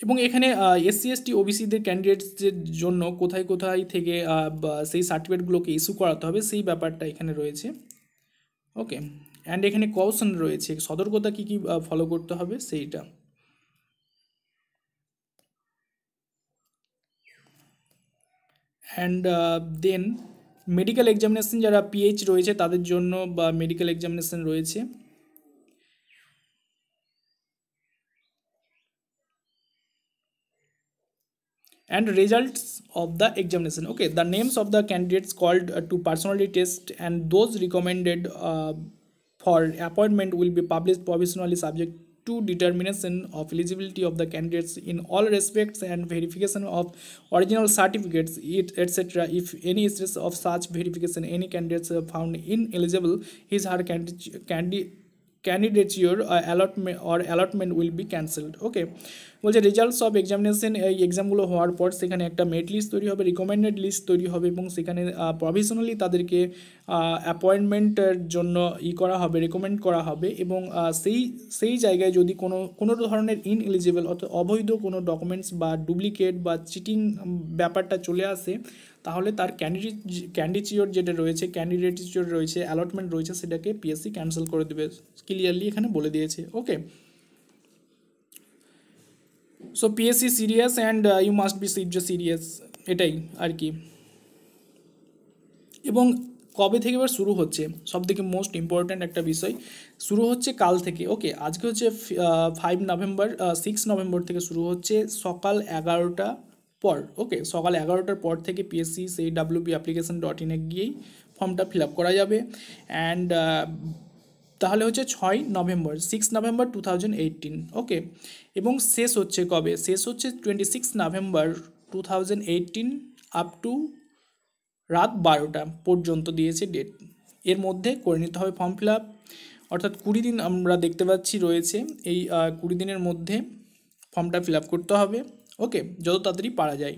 এবং এখানে এসসি এসটি ওবিসি দের ক্যান্ডিডেটসদের জন্য কোথায় কোথায় থেকে সেই সার্টিফিকেটগুলোকে ইস্যু করাতে হবে সেই ব্যাপারটা এখানে রয়েছে ওকে এন্ড এখানে কৌশন রয়েছে সতর্কতা কি কি ফলো করতে হবে সেইটা এন্ড দেন মেডিকেল এক্সামিনেশন যারা পিএইচ রয়েছে তাদের জন্য বা মেডিকেল এক্সামিনেশন রয়েছে and results of the examination okay the names of the candidates called uh, to personality test and those recommended uh, for appointment will be published provisionally subject to determination of eligibility of the candidates in all respects and verification of original certificates etc if any stress of such verification any candidates are found ineligible his or her candidate candidate candidature uh, allotment or allotment will be cancelled okay बोलते results of examination exam गुलो होवार पर सेखाने एक met list तैरी होबे recommended list तैरी होबे एबं सेखाने provisionally तादेरके appointment जोन्नो इ करा होबे recommend करा होबे एबं सेई सेई जायगाय जोदि कोनो कोनो धरनेर ineligible अर्थात अवैध कोनो डॉक्यूमेंट्स बा डुप्लिकेट बा चिटिंग ব্যাপারটা চলে আসে তাহলে তার ক্যান্ডিডেট ক্যান্ডিচিওর যেটা রয়েছে ক্যান্ডিডেটচিওর রয়েছে অ্যালটমেন্ট রয়েছে সেটাকে পিএসসি ক্যান্সেল করে দিবে ক্লিয়ারলি এখানে বলে দিয়েছে okay so PSC serious and you must be serious এটাই আর কি এবং কবে থেকে এবার শুরু হচ্ছে সবথেকে মোস্ট ইম্পর্ট্যান্ট একটা বিষয় শুরু হচ্ছে কাল থেকে ওকে আজকে হচ্ছে ফাইভ নভেম্বর সিক্স নভেম্বর থেকে শুরু হচ্ছে সকাল এগারোটা পর ওকে সকাল এগারোটার পর থেকে পিএসসি সেই w b application dot in এ গিয়ে ফর্মটা ফিলআপ করা যাবে এন্ড তাহলে হচ্ছে ছয় নভেম্বর six November two thousand eighteen okay এবং শেষ হচ্ছে কবে শেষ হচ্ছে छब्बीस November two thousand eighteen up to রাত বারোটা পর্যন্ত দিয়েছে ডেট এর মধ্যে করে নিতে হবে ফর্ম ফিলআপ অর্থাৎ কুড়ি দিন আমরা দেখতে পাচ্ছি রয়েছে এই কুড়ি দিনের মধ্যে ফর্মটা ফিলআপ করতে হবে ওকে যত তাড়াতাড়ি পাওয়া যায়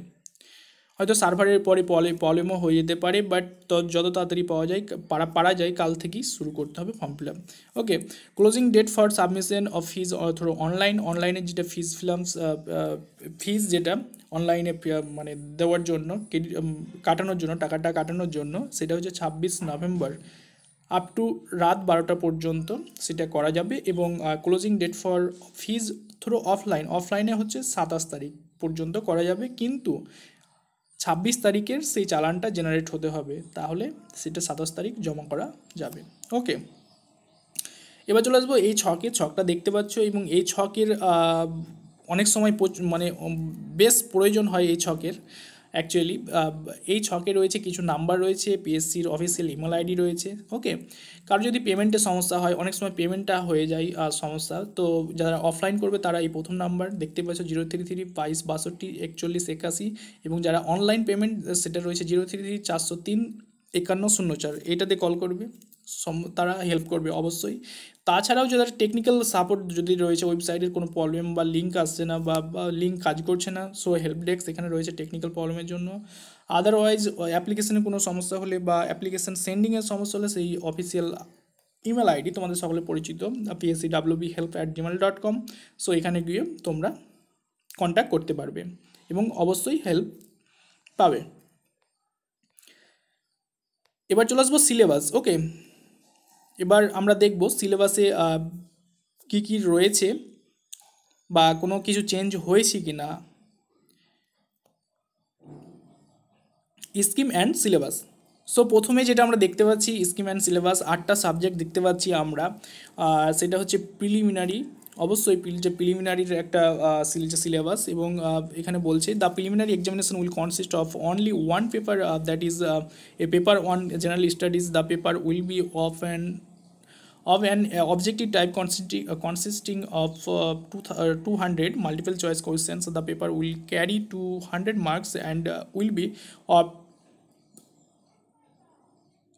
হয়তো সার্ভারের পরে প্রবলেমও হয়ে যেতে পারে বাট যত তাড়াতাড়ি পাওয়া যায় পারা পারা যায় কাল থেকে শুরু করতে হবে form fill up okay closing date for submission of fees অথর অনলাইন অনলাইনে যেটা ফিজ ফিলামস ফিজ যেটা অনলাইনে মানে দেওয়ার জন্য কাটানোর জন্য টাকাটা কাটানোর জন্য সেটা হচ্ছে ছাব্বিশ নভেম্বর আপ টু রাত বারোটা পর্যন্ত সেটা করা যাবে এবং closing date for fees through offline অফলাইনে হচ্ছে সাতাশ তারিখ পর্যন্ত করা যাবে কিন্তু ছাব্বিশ তারিখের সেই চালানটা জেনারেট হতে হবে তাহলে সেটা সাতাশ তারিখ জমা করা যাবে ওকে এবার চলে আসবো এই ছকে ছকটা দেখতে পাচ্ছ এবং এই ছকের অনেক সময় মানে বেশ প্রয়োজন হয় এই ছকের অ্যাকচুয়ালি এই ছকে রয়েছে কিছু নাম্বার রয়েছে পিএসসির অফিসিয়াল ইমেল আইডি রয়েছে ওকে কারো যদি পেমেন্টে সমস্যা হয় অনেক সময় পেমেন্টটা হয়ে যায় সমস্যা তো যারা অফলাইন করবে তারা এই প্রথম নাম্বার দেখতে পাচ্ছ জিরো থ্রি থ্রি বাইশ বাষট্টি একচল্লিশ একাশি এবং যারা অনলাইন পেমেন্ট সেটা রয়েছে জিরো থ্রি থ্রি চারশো তিন একান্ন শূন্য চার এইটাতে কল করবে সম তারা হেল্প করবে অবশ্যই তাছাড়াও যারা টেকনিক্যাল সাপোর্ট যদি রয়েছে ওয়েবসাইটের কোনো প্রবলেম বা লিঙ্ক আসছে না বা লিঙ্ক কাজ করছে না সো হেল্প ডেস্ক এখানে রয়েছে টেকনিক্যাল প্রবলেমের জন্য আদারওয়াইজ অ্যাপ্লিকেশনে কোনো সমস্যা হলে বা অ্যাপ্লিকেশন সেন্ডিংয়ের সমস্যা হলে সেই অফিসিয়াল ইমেল আইডি তোমাদের সকলে পরিচিত PSC WB help at Gmail dot com so এখানে গিয়ে তোমরা কন্ট্যাক্ট করতে পারবে এবং অবশ্যই হেল্প পাবে এবার চলে আসবো সিলেবাস ওকে এবার আমরা দেখব সিলেবাসে কি কি রয়েছে বা কোনো কিছু চেঞ্জ হয়েছে কিনা স্কিম অ্যান্ড সিলেবাস সো প্রথমে যেটা আমরা দেখতে পাচ্ছি স্কিম অ্যান্ড সিলেবাস আটটা সাবজেক্ট দেখতে পাচ্ছি আমরা সেটা হচ্ছে প্রিলিমিনারি অবশ্যই যে প্রিলিমিনারির একটা সিলেবাস এবং এখানে বলছে the preliminary examination will consist of only one paper that is a paper on general studies the paper will be of an of an objective type consisting, uh, consisting of uh, two hundred multiple choice questions. The paper will carry two hundred marks and uh, will be of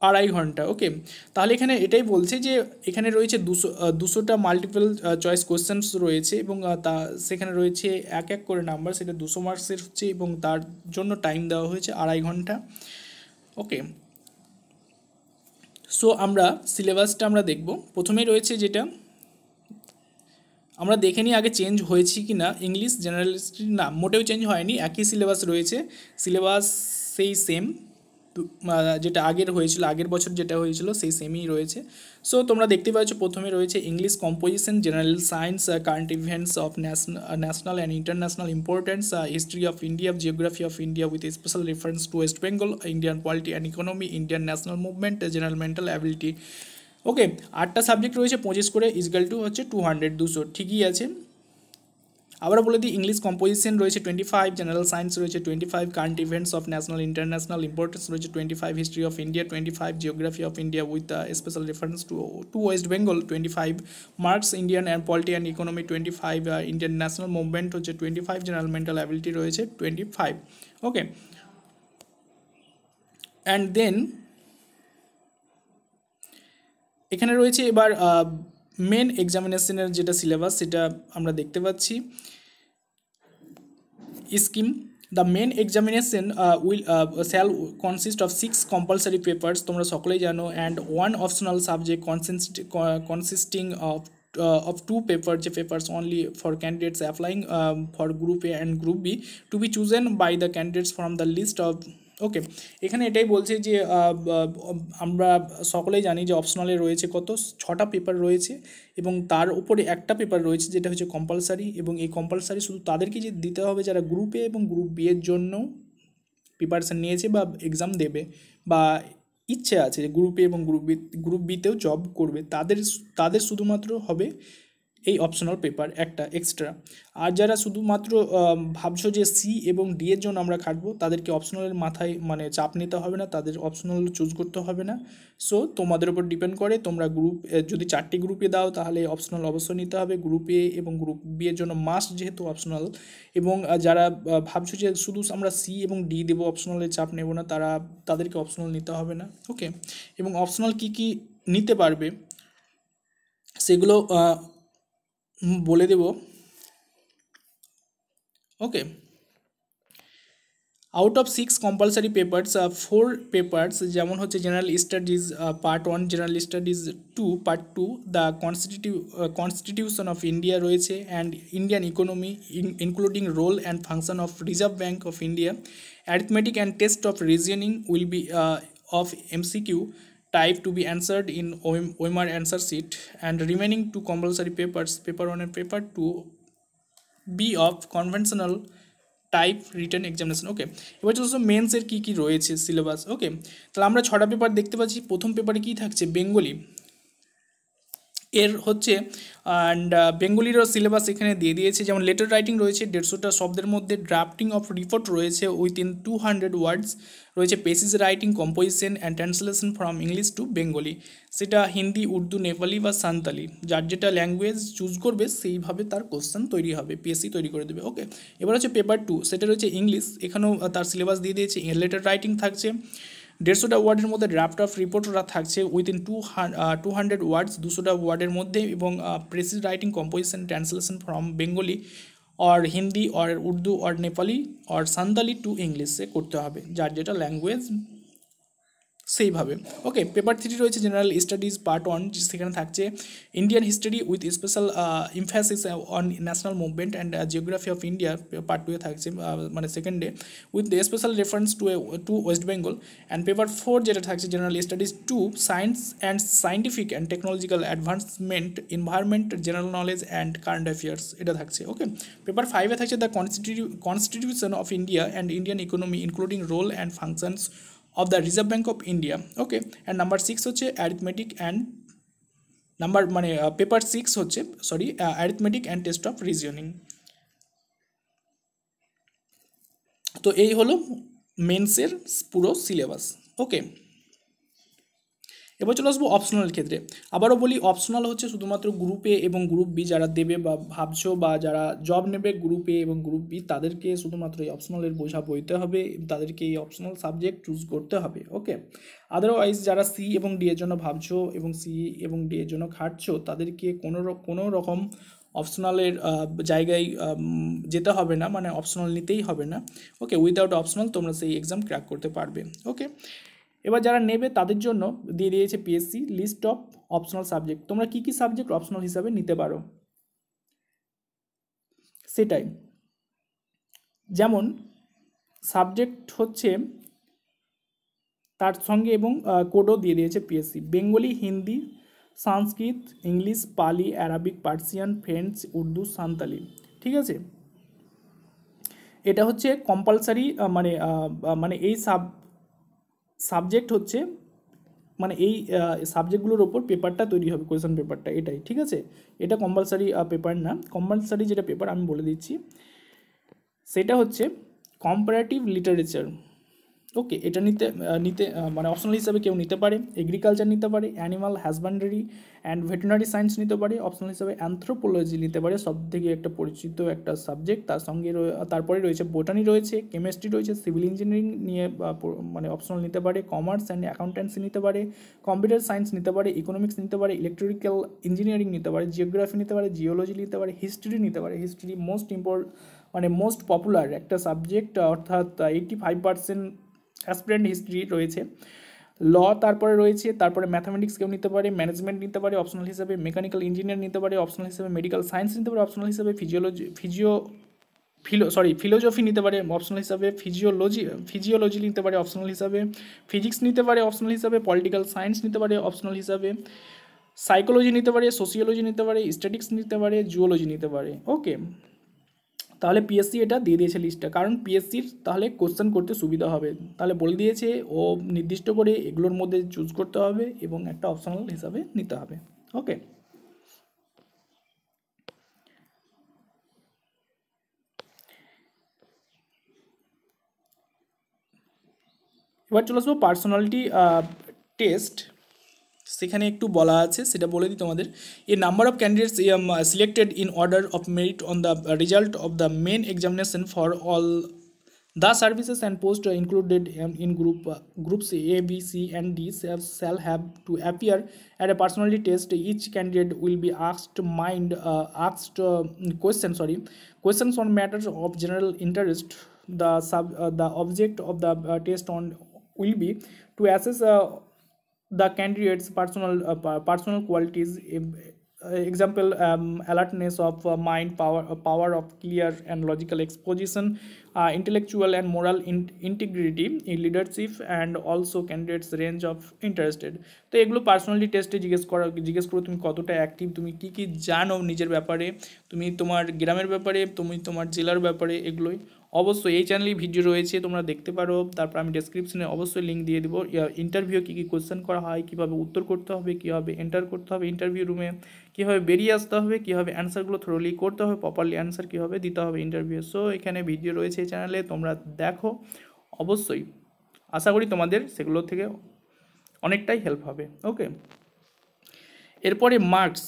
আড়াই ঘন্টা ওকে তাহলে এখানে এটাই বলছে যে এখানে রয়েছে দুশো দুশোটা মাল্টিপল চয়েস কোশ্চেনস রয়েছে এবং তা সেখানে রয়েছে এক এক করে নাম্বার সেটা দুশো মার্কসের হচ্ছে এবং তার জন্য টাইম দেওয়া হয়েছে আড়াই ঘন্টা ওকে সো আমরা সিলেবাসটা আমরা দেখব প্রথমেই রয়েছে যেটা আমরা দেখে নিই আগে চেঞ্জ হয়েছে কি না ইংলিশ জেনারেল হিস্ট্রি না মোটেও চেঞ্জ হয়নি একই সিলেবাস রয়েছে সিলেবাস সেই সেম যেটা আগের হয়েছিল আগের বছর যেটা হয়েছিল সেই সেমই রয়েছে সো তোমরা দেখতে পাচ্ছ প্রথমে রয়েছে English composition general science current events of national and international importance history of India geography of India with special reference to West Bengal Indian polity and economy Indian national movement general mental ability okay আটটা সাবজেক্ট রয়েছে পঁচিশ করে equal to হচ্ছে two hundred দুশো ঠিকই আছে আবার বলে দিই ইংলিশ কম্পোজিশন রয়েছে টোয়েন্টি ফাইভ জেনারেল সায়েন্স রয়েছে twenty five current events of national international importance রয়েছে twenty five history of India twenty five geography of India with special reference to to West Bengal twenty five marks Indian and polity and economy twenty five Indian national movement হচ্ছে twenty five general mental ability রয়েছে twenty five okay and then এখানে রয়েছে এবার main এক্সামিনেশনের যেটা syllabus সেটা আমরা দেখতে পাচ্ছি scheme the main examination will shall consist of six compulsory papers তোমরা সকলেই জানো and one optional subject consist consisting of of two papers the papers only for candidates applying um, for group A and group B to be chosen by the candidates from the list of okay এখানে এটাই বলছে যে আমরা সকলেই জানি যে অপশনালে রয়েছে কত ছটা পেপার রয়েছে এবং তার উপরে একটা পেপার রয়েছে যেটা হচ্ছে কম্পালসারি এবং এই কম্পালসারি শুধু তাদেরকে যে দিতে হবে যারা গ্রুপ A এবং গ্রুপ B এর জন্য প্রিপারেশন নিয়েছে বা এক্সাম দেবে বা ইচ্ছে আছে যে গ্রুপ এ এবং গ্রুপ বি গ্রুপ বিতেও জব করবে তাদের তাদের শুধুমাত্র হবে এই অপশনাল পেপার একটা এক্সট্রা আর যারা শুধুমাত্র ভাবছো যে সি এবং ডি এর জন্য আমরা খাটবো তাদেরকে অপশনালের মাথায় মানে চাপ নিতে হবে না তাদের অপশনাল চুজ করতে হবে না সো তোমাদের উপর ডিপেন্ড করে তোমরা গ্রুপ যদি চারটি গ্রুপে দাও তাহলে অপশনাল অবশ্যই নিতে হবে গ্রুপ এ এবং গ্রুপ বি এর জন্য মাস্ট যেহেতু অপশনাল এবং যারা ভাবছো যে শুধু আমরা সি এবং ডি দেবো অপশনালের চাপ নেব না তারা তাদেরকে অপশনাল নিতে হবে না ওকে এবং অপশনাল কী কী নিতে পারবে সেগুলো বলে দেব okay out of six compulsory papers four papers যেমন হচ্ছে general studies part one general studies two part two the কনস্টিটিউ কনস্টিটিউশন অফ ইন্ডিয়া রয়েছে and Indian economy including role and function of reserve bank of India arithmetic and test of reasoning will be of MCQ type to be answered in O M R answer sheet and remaining two compulsory papers paper one and paper two be of conventional type written examination okay এবার হচ্ছে men's এর কি কি রয়েছে syllabus ওকে তাহলে আমরা ছটা paper দেখতে পাচ্ছি প্রথম পেপারে কি থাকছে বেঙ্গলি এর হচ্ছে অ্যান্ড বেঙ্গলিরও সিলেবাস এখানে দিয়ে দিয়েছে যেমন লেটার রাইটিং রয়েছে দেড়শোটা শব্দের মধ্যে ড্রাফটিং অফ রিপোর্ট রয়েছে উইথিন টু হান্ড্রেড ওয়ার্ডস রয়েছে precis writing composition and translation from English to Bengali সেটা হিন্দি উর্দু নেপালি বা সান্তালি যার যেটা ল্যাঙ্গুয়েজ চুজ করবে সেইভাবে তার কোশ্চেন তৈরি হবে পিএসসি তৈরি করে দেবে ওকে এবার হচ্ছে পেপার টু সেটা রয়েছে ইংলিশ এখানেও তার সিলেবাস দিয়ে দিয়েছে লেটার রাইটিং থাকছে দেড়শোটা ওয়ার্ডের মধ্যে ড্রাফট অফ রিপোর্টরা থাকছে within two two hundred words দুশোটা ওয়ার্ডের মধ্যে এবং precis writing composition translation from Bengali or Hindi or Urdu or Nepali or Santali to ইংলিশে করতে হবে যার যেটা ল্যাঙ্গুয়েজ সেইভাবে ওকে পেপার থ্রি রয়েছে জেনারেল স্টাডিজ পার্ট ওয়ান সেখানে থাকছে Indian history with special emphasis on national movement and geography of India part টুয়ে থাকছে মানে second day with special reference to to West Bengal and paper four যেটা থাকছে general studies two science and scientific and technological advancement environment general knowledge and current affairs এটা থাকছে okay paper ফাইভে থাকছে the কনস্টিটিউ constitution of India and Indian economy including role and functions of the Reserve Bank of India okay and number six হচ্ছে arithmetic and number মানে paper six হচ্ছে sorry uh, arithmetic and test of reasoning তো এই হলো মেন্সের পুরো syllabus ওকে এবার চলে আসবো অপশনাল ক্ষেত্রে। আবারও বলি, অপশনাল হচ্ছে শুধুমাত্র গ্রুপ এ এবং গ্রুপ বি যারা দেবে বা ভাবছো বা যারা জব নেবে গ্রুপ এ এবং গ্রুপ বি তাদেরকে শুধুমাত্র এই অপশনালের বোঝা বইতে হবে, তাদেরকে এই অপশনাল সাবজেক্ট চুজ করতে হবে। ওকে, আদারওয়াইজ যারা সি এবং ডি এর জন্য ভাবছো এবং সি এবং ডি এর জন্য খাটছো তাদেরকে কোনো কোনো রকম অপশনালের জায়গায় যেতে হবে না, মানে অপশনাল নিতেই হবে না। ওকে, উইদাউট অপশনাল তোমরা সেই এক্সাম ক্র্যাক করতে পারবে। ওকে, এবার যারা নেবে তাদের জন্য দিয়ে দিয়েছে PSC list of optional subject. তোমরা কি কি সাবজেক্ট অপশনাল হিসাবে নিতে পারো সেটাই, যেমন সাবজেক্ট হচ্ছে তার সঙ্গে এবং কোডও দিয়ে দিয়েছে PSC. Bengali, Hindi, Sanskrit, English, Pali, Arabic, Persian, French, Urdu, Santali. ঠিক আছে, এটা হচ্ছে কম্পালসারি, মানে মানে এই সাব সাবজেক্ট হচ্ছে মানে এই সাবজেক্টগুলোর ওপর পেপারটা তৈরি হবে, কোয়েশ্চন পেপারটা, এটাই। ঠিক আছে, এটা কম্পালসারি পেপার না, কম্পালসারি যেটা পেপার আমি বলে দিচ্ছি সেটা হচ্ছে কম্পারেটিভ লিটারেচার। ওকে, এটা নিতে নিতে মানে অপশনাল হিসাবে কেউ নিতে পারে। এগ্রিকালচার নিতে পারে, animal husbandry and veterinary science নিতে পারে অপশনাল হিসাবে, অ্যানথ্রোপোলজি নিতে পারে, সব থেকে একটা পরিচিত একটা সাবজেক্ট, তার সঙ্গে তারপরে রয়েছে বোটানি, রয়েছে কেমিস্ট্রি, রয়েছে সিভিল ইঞ্জিনিয়ারিং নিয়ে মানে অপশনাল নিতে পারে, কমার্স অ্যান্ড অ্যাকাউন্ট্যান্সি নিতে পারে, কম্পিউটার সায়েন্স নিতে পারে, ইকোনমিক্স নিতে পারে, ইলেকট্রিক্যাল ইঞ্জিনিয়ারিং নিতে পারে, জিওগ্রাফি নিতে পারে, জিওলজি নিতে পারে, হিস্ট্রি নিতে পারে। হিস্ট্রি মোস্ট ইম্পর্ট মানে মোস্ট পপুলার একটা সাবজেক্ট, অর্থাৎ eighty five percent aspirant history রয়েছে। ল তারপরে রয়েছে, তারপরে ম্যাথামেটিক্স কেউ নিতে পারে, ম্যানেজমেন্ট নিতে পারে অপশনাল হিসাবে, মেকানিক্যাল ইঞ্জিনিয়ার নিতে পারে অপশনাল হিসাবে, মেডিকেল সায়েন্স নিতে পারে অপশনাল হিসাবে, physiology physio philo sorry philosophy নিতে পারে অপশনাল হিসাবে, ফিজিওলজি ফিজিওলজি নিতে পারে অপশনাল হিসাবে, ফিজিক্স নিতে পারে অপশনাল হিসাবে, পলিটিক্যাল সায়েন্স নিতে পারে অপশনাল হিসাবে, সাইকোলজি নিতে পারে, সোশিওলজি নিতে পারে, স্ট্যাটিস্টিক্স নিতে পারে, জুওলজি নিতে পারে। ওকে, তাহলে পিএসসি এটা দিয়ে দিয়েছে লিস্টটা, কারণ পিএসসির তাহলে কোশ্চেন করতে সুবিধা হবে। তাহলে বলে দিয়েছে ও নির্দিষ্ট করে এগুলোর মধ্যে চুজ করতে হবে এবং একটা অপশনাল হিসাবে নিতে হবে। ওকে, এবার চলে আসবো পার্সোনালিটি টেস্ট। সেখানে একটু বলা আছে, সেটা বলে দিই তোমাদের। A number of candidates selected in order of merit on the result of the main examination for all the services and post included in group groups A B C and D shall have to appear at a personality test. Each candidate will be asked mind asked question sorry questions on matters of general interest. The sub the object of the test on will be to assess the candidate's personal uh, personal qualities, uh, example um, alertness of uh, mind, power uh, power of clear and logical exposition, uh, intellectual and moral in integrity, leadership, and also candidates range of interested. তো এগুলো personality টেস্টে জিজ্ঞেস করা জিজ্ঞেস করো তুমি কতটা active, তুমি কী কী জানো নিজের ব্যাপারে, তুমি তোমার গ্রামের ব্যাপারে, তুমি তোমার জেলার ব্যাপারে, এগুলোই। অবশ্যই এই চ্যানেলে ভিডিও রয়েছে, তোমরা দেখতে পারো। তারপর আমি ডেসক্রিপশনে অবশ্যই লিঙ্ক দিয়ে দেবো। ইন্টারভিউ কী কী কোয়েশ্চেন করা হয়, কীভাবে উত্তর করতে হবে, কীভাবে এন্টার করতে হবে ইন্টারভিউ রুমে, কীভাবে বেরিয়ে আসতে হবে, কীভাবে অ্যান্সারগুলো থ্রোলি করতে হবে, প্রপারলি অ্যান্সার কীভাবে দিতে হবে ইন্টারভিউ। সো এখানে ভিডিও রয়েছে এই চ্যানেলে, তোমরা দেখো অবশ্যই। আশা করি তোমাদের সেগুলো থেকে অনেকটাই হেল্প হবে। ওকে, এরপরে মার্কস।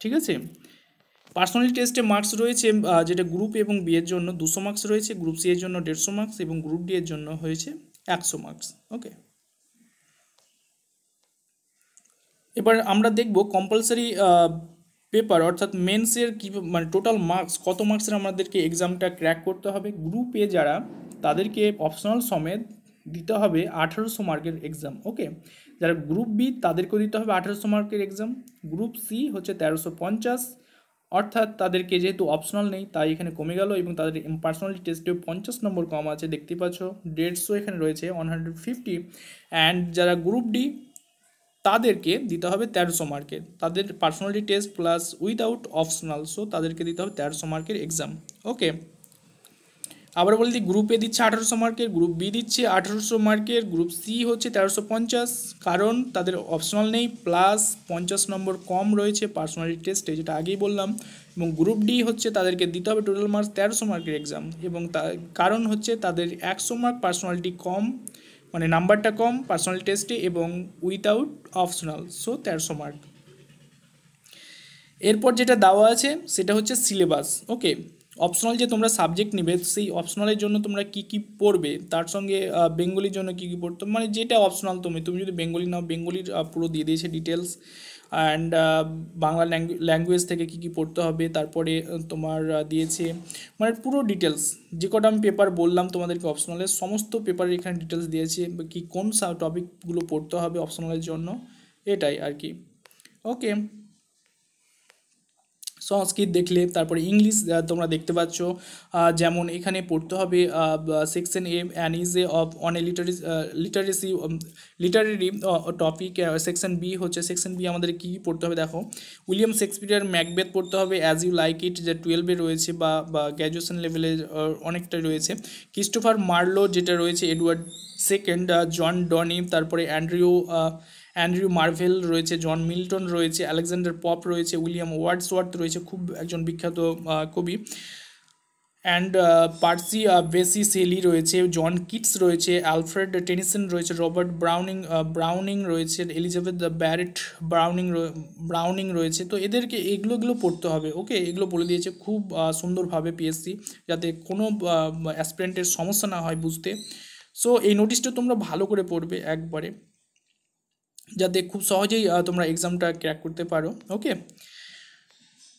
ঠিক আছে, পার্সোনালিটি টেস্টে মার্কস রয়েছে, যেটা গ্রুপ এবং বি এর জন্য দুশো মার্কস রয়েছে, গ্রুপ সি এর জন্য দেড়শো মার্কস এবং গ্রুপ ডি এর জন্য হয়েছে একশো মার্কস। ওকে, এবার আমরা দেখব কম্পালসারি পেপার অর্থাৎ মেন্সের কী মানে টোটাল মার্কস, কত মার্কসের আমাদেরকে এক্সামটা ক্র্যাক করতে হবে। গ্রুপ এ যারা তাদেরকে অপশনাল সমেত দিতে হবে আঠেরোশো মার্কের এক্সাম। ওকে, যারা গ্রুপ বি তাদেরকেও দিতে হবে আঠেরোশো মার্কের এক্সাম। গ্রুপ সি হচ্ছে তেরোশো পঞ্চাশ, অর্থাৎ তাদেরকে যেহেতু অপশনাল নেই তাই এখানে কমে গেল এবং তাদের পার্সোনালিটি টেস্টে পঞ্চাশ নম্বর কম আছে, দেখতে পাচ্ছ দেড়শো এখানে রয়েছে, ওয়ান হান্ড্রেড ফিফটি। অ্যান্ড যারা গ্রুপ ডি তাদেরকে দিতে হবে তেরোশো মার্কের, তাদের personality test plus without optional, so তাদেরকে দিতে হবে তেরোশো মার্কের এক্সাম। ওকে, আবার বলে দিই, গ্রুপ এ দিচ্ছে আঠারোশো মার্কের, গ্রুপ বি দিচ্ছে আঠারোশো মার্কের, গ্রুপ সি হচ্ছে তেরোশো পঞ্চাশ, কারণ তাদের অপশনাল নেই প্লাস পঞ্চাশ নম্বর কম রয়েছে পার্সোনালিটি টেস্টে, যেটা আগেই বললাম। এবং গ্রুপ ডি হচ্ছে তাদেরকে দিতে হবে টোটাল মার্কস তেরোশো মার্কের এক্সাম এবং কারণ হচ্ছে তাদের একশো মার্ক পার্সোনালিটি কম মানে নাম্বারটা কম পার্সোনাল টেস্টে এবং উইদাউট অপশনাল, সো তেরোশো মার্ক। এরপর যেটা দেওয়া আছে সেটা হচ্ছে সিলেবাস। ওকে, অপশনাল যে তোমরা সাবজেক্ট নেবে সেই অপশনালের জন্য তোমরা কি কি পড়বে, তার সঙ্গে বেঙ্গলির জন্য কি কি পড়তো, মানে যেটা অপশনাল তুমি তুমি যদি বেঙ্গলি নাও বেঙ্গলির পুরো দিয়ে দিয়েছে ডিটেলস, অ্যান্ড বাংলা ল্যাঙ্গুয়েজ থেকে কি কি পড়তে হবে, তারপরে তোমার দিয়েছে মানে পুরো ডিটেলস। যে কটা আমি পেপার বললাম তোমাদেরকে অপশনালের, সমস্ত পেপারের এখানে ডিটেলস দিয়েছে কি কোন টপিকগুলো পড়তে হবে অপশনালের জন্য, এটাই আর কি। ওকে, সংস্কৃত দেখলে, তারপরে ইংলিশ তোমরা দেখতে পাচ্ছ, যেমন এখানে পড়তে হবে section A an essay of on a literary literacy literary topic, section B হচ্ছে সেকশন বি আমাদের কী কী পড়তে হবে দেখো, উইলিয়াম শেক্সপিয়ার ম্যাকবেথ পড়তে হবে অ্যাজ ইউ লাইক ইট, যে টুয়েলভে রয়েছে বা গ্র্যাজুয়েশন লেভেলে অনেকটা রয়েছে, ক্রিস্টোফার মার্লো যেটা রয়েছে, এডওয়ার্ড সেকেন্ড, জন ডনি, তারপরে অ্যান্ড্রিউ অ্যান্ড্রিউ মার্ভেল রয়েছে, জন মিল্টন রয়েছে, আলেকজান্ডার পপ রয়েছে, উইলিয়াম ওয়ার্ডসওয়ার্থ রয়েছে, খুব একজন বিখ্যাত কবি, অ্যান্ড পার্সি বেসি সেলি রয়েছে, জন কিটস রয়েছে, অ্যালফ্রেড টেনিসন রয়েছে, রবার্ট ব্রাউনিং ব্রাউনিং রয়েছে, এলিজাবেথ ব্যারেট ব্রাউনিং ব্রাউনিং রয়েছে। তো এদেরকে এগুলোগুলো পড়তে হবে। ওকে, এগুলো বলে দিয়েছে খুব সুন্দরভাবে পিএসসি, যাতে কোনো অ্যাসপিরেন্টের সমস্যা না হয় বুঝতে। সো এই নোটিশটা তোমরা ভালো করে পড়বে একবারে, যাতে খুব সহজেই তোমরা এক্সামটা ক্র্যাক করতে পারো। ওকে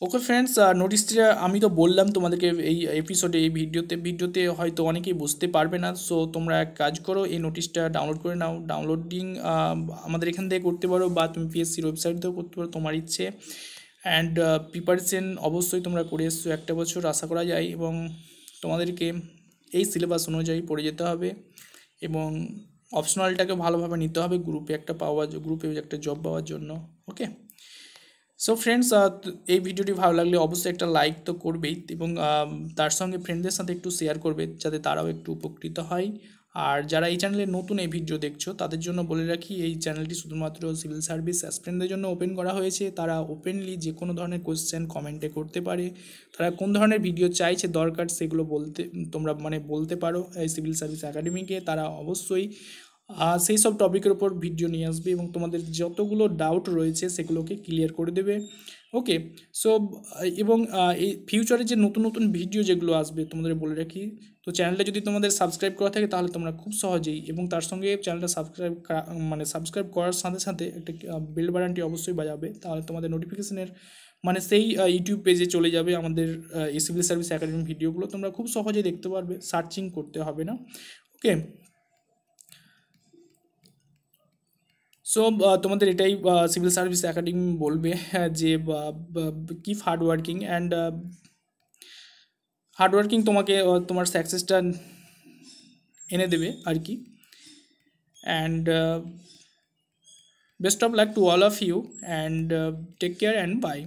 ওকে ফ্রেন্ডস, নোটিশটা আমি তো বললাম তোমাদেরকে এই এপিসোডে, এই ভিডিওতে ভিডিওতে হয়তো অনেকেই বুঝতে পারবে না, সো তোমরা এক কাজ করো, এই নোটিশটা ডাউনলোড করে নাও। ডাউনলোডিং আমাদের এখান থেকে করতে পারো বা তুমি পিএসসির ওয়েবসাইট থেকেও করতে পারো, তোমার ইচ্ছে। অ্যান্ড প্রিপারেশন অবশ্যই তোমরা করে এসছো একটা বছর, আশা করা যায়, এবং তোমাদেরকে এই সিলেবাস অনুযায়ী পড়ে যেতে হবে এবং অপশনালটাকে ভালোভাবে নিতে হবে গ্রুপে একটা পাওয়ার গ্রুপে একটা জব পাওয়ার জন্য। ওকে সো ফ্রেন্ডস, এই ভিডিওটি ভালো লাগলে অবশ্যই একটা লাইক তো করবেই এবং তার সঙ্গে ফ্রেন্ডদের সাথে একটু শেয়ার করবে, যাতে তারাও একটু উপকৃত হয়। আর যারা এই চ্যানেলে নতুন এই ভিডিও দেখছো তাদের জন্য বলে রাখি, এই চ্যানেলটি শুধুমাত্র সিভিল সার্ভিস অ্যাসপিরেন্টদের জন্য ওপেন করা হয়েছে। তারা ওপেনলি যে কোনো ধরনের কোয়েশ্চেন কমেন্টে করতে পারে, তারা কোন ধরনের ভিডিও চাইছে দরকার সেগুলো বলতে তোমরা মানে বলতে পারো এই সিভিল সার্ভিস অ্যাকাডেমিকে, তারা অবশ্যই সেই সব টপিকের ওপর ভিডিও নিয়ে আসবে এবং তোমাদের যতগুলো ডাউট রয়েছে সেগুলোকে ক্লিয়ার করে দেবে। ওকে সো এবং এই ফিউচারে যে নতুন নতুন ভিডিও যেগুলো আসবে তোমাদের বলে রাখি, তো চ্যানেলটা যদি তোমাদের সাবস্ক্রাইব করা থাকে তাহলে তোমরা খুব সহজেই, এবং তার সঙ্গে চ্যানেলটা সাবস্ক্রাইব মানে সাবস্ক্রাইব করার সাথে সাথে একটা বেল বাটনটি অবশ্যই বাজাবে, তাহলে তোমাদের নোটিফিকেশনের মানে সেই ইউটিউব পেজে চলে যাবে আমাদের এই সিভিল সার্ভিস অ্যাকাডেমি ভিডিওগুলো, তোমরা খুব সহজেই দেখতে পারবে, সার্চিং করতে হবে না। ওকে সো তোমাদের এটাই সিভিল সার্ভিস অ্যাকাডেমি বলবে যে keep hard working and hard working তোমাকে তোমার সাকসেসটা এনে দেবে আর কি। And best of luck to all of you and take care and by.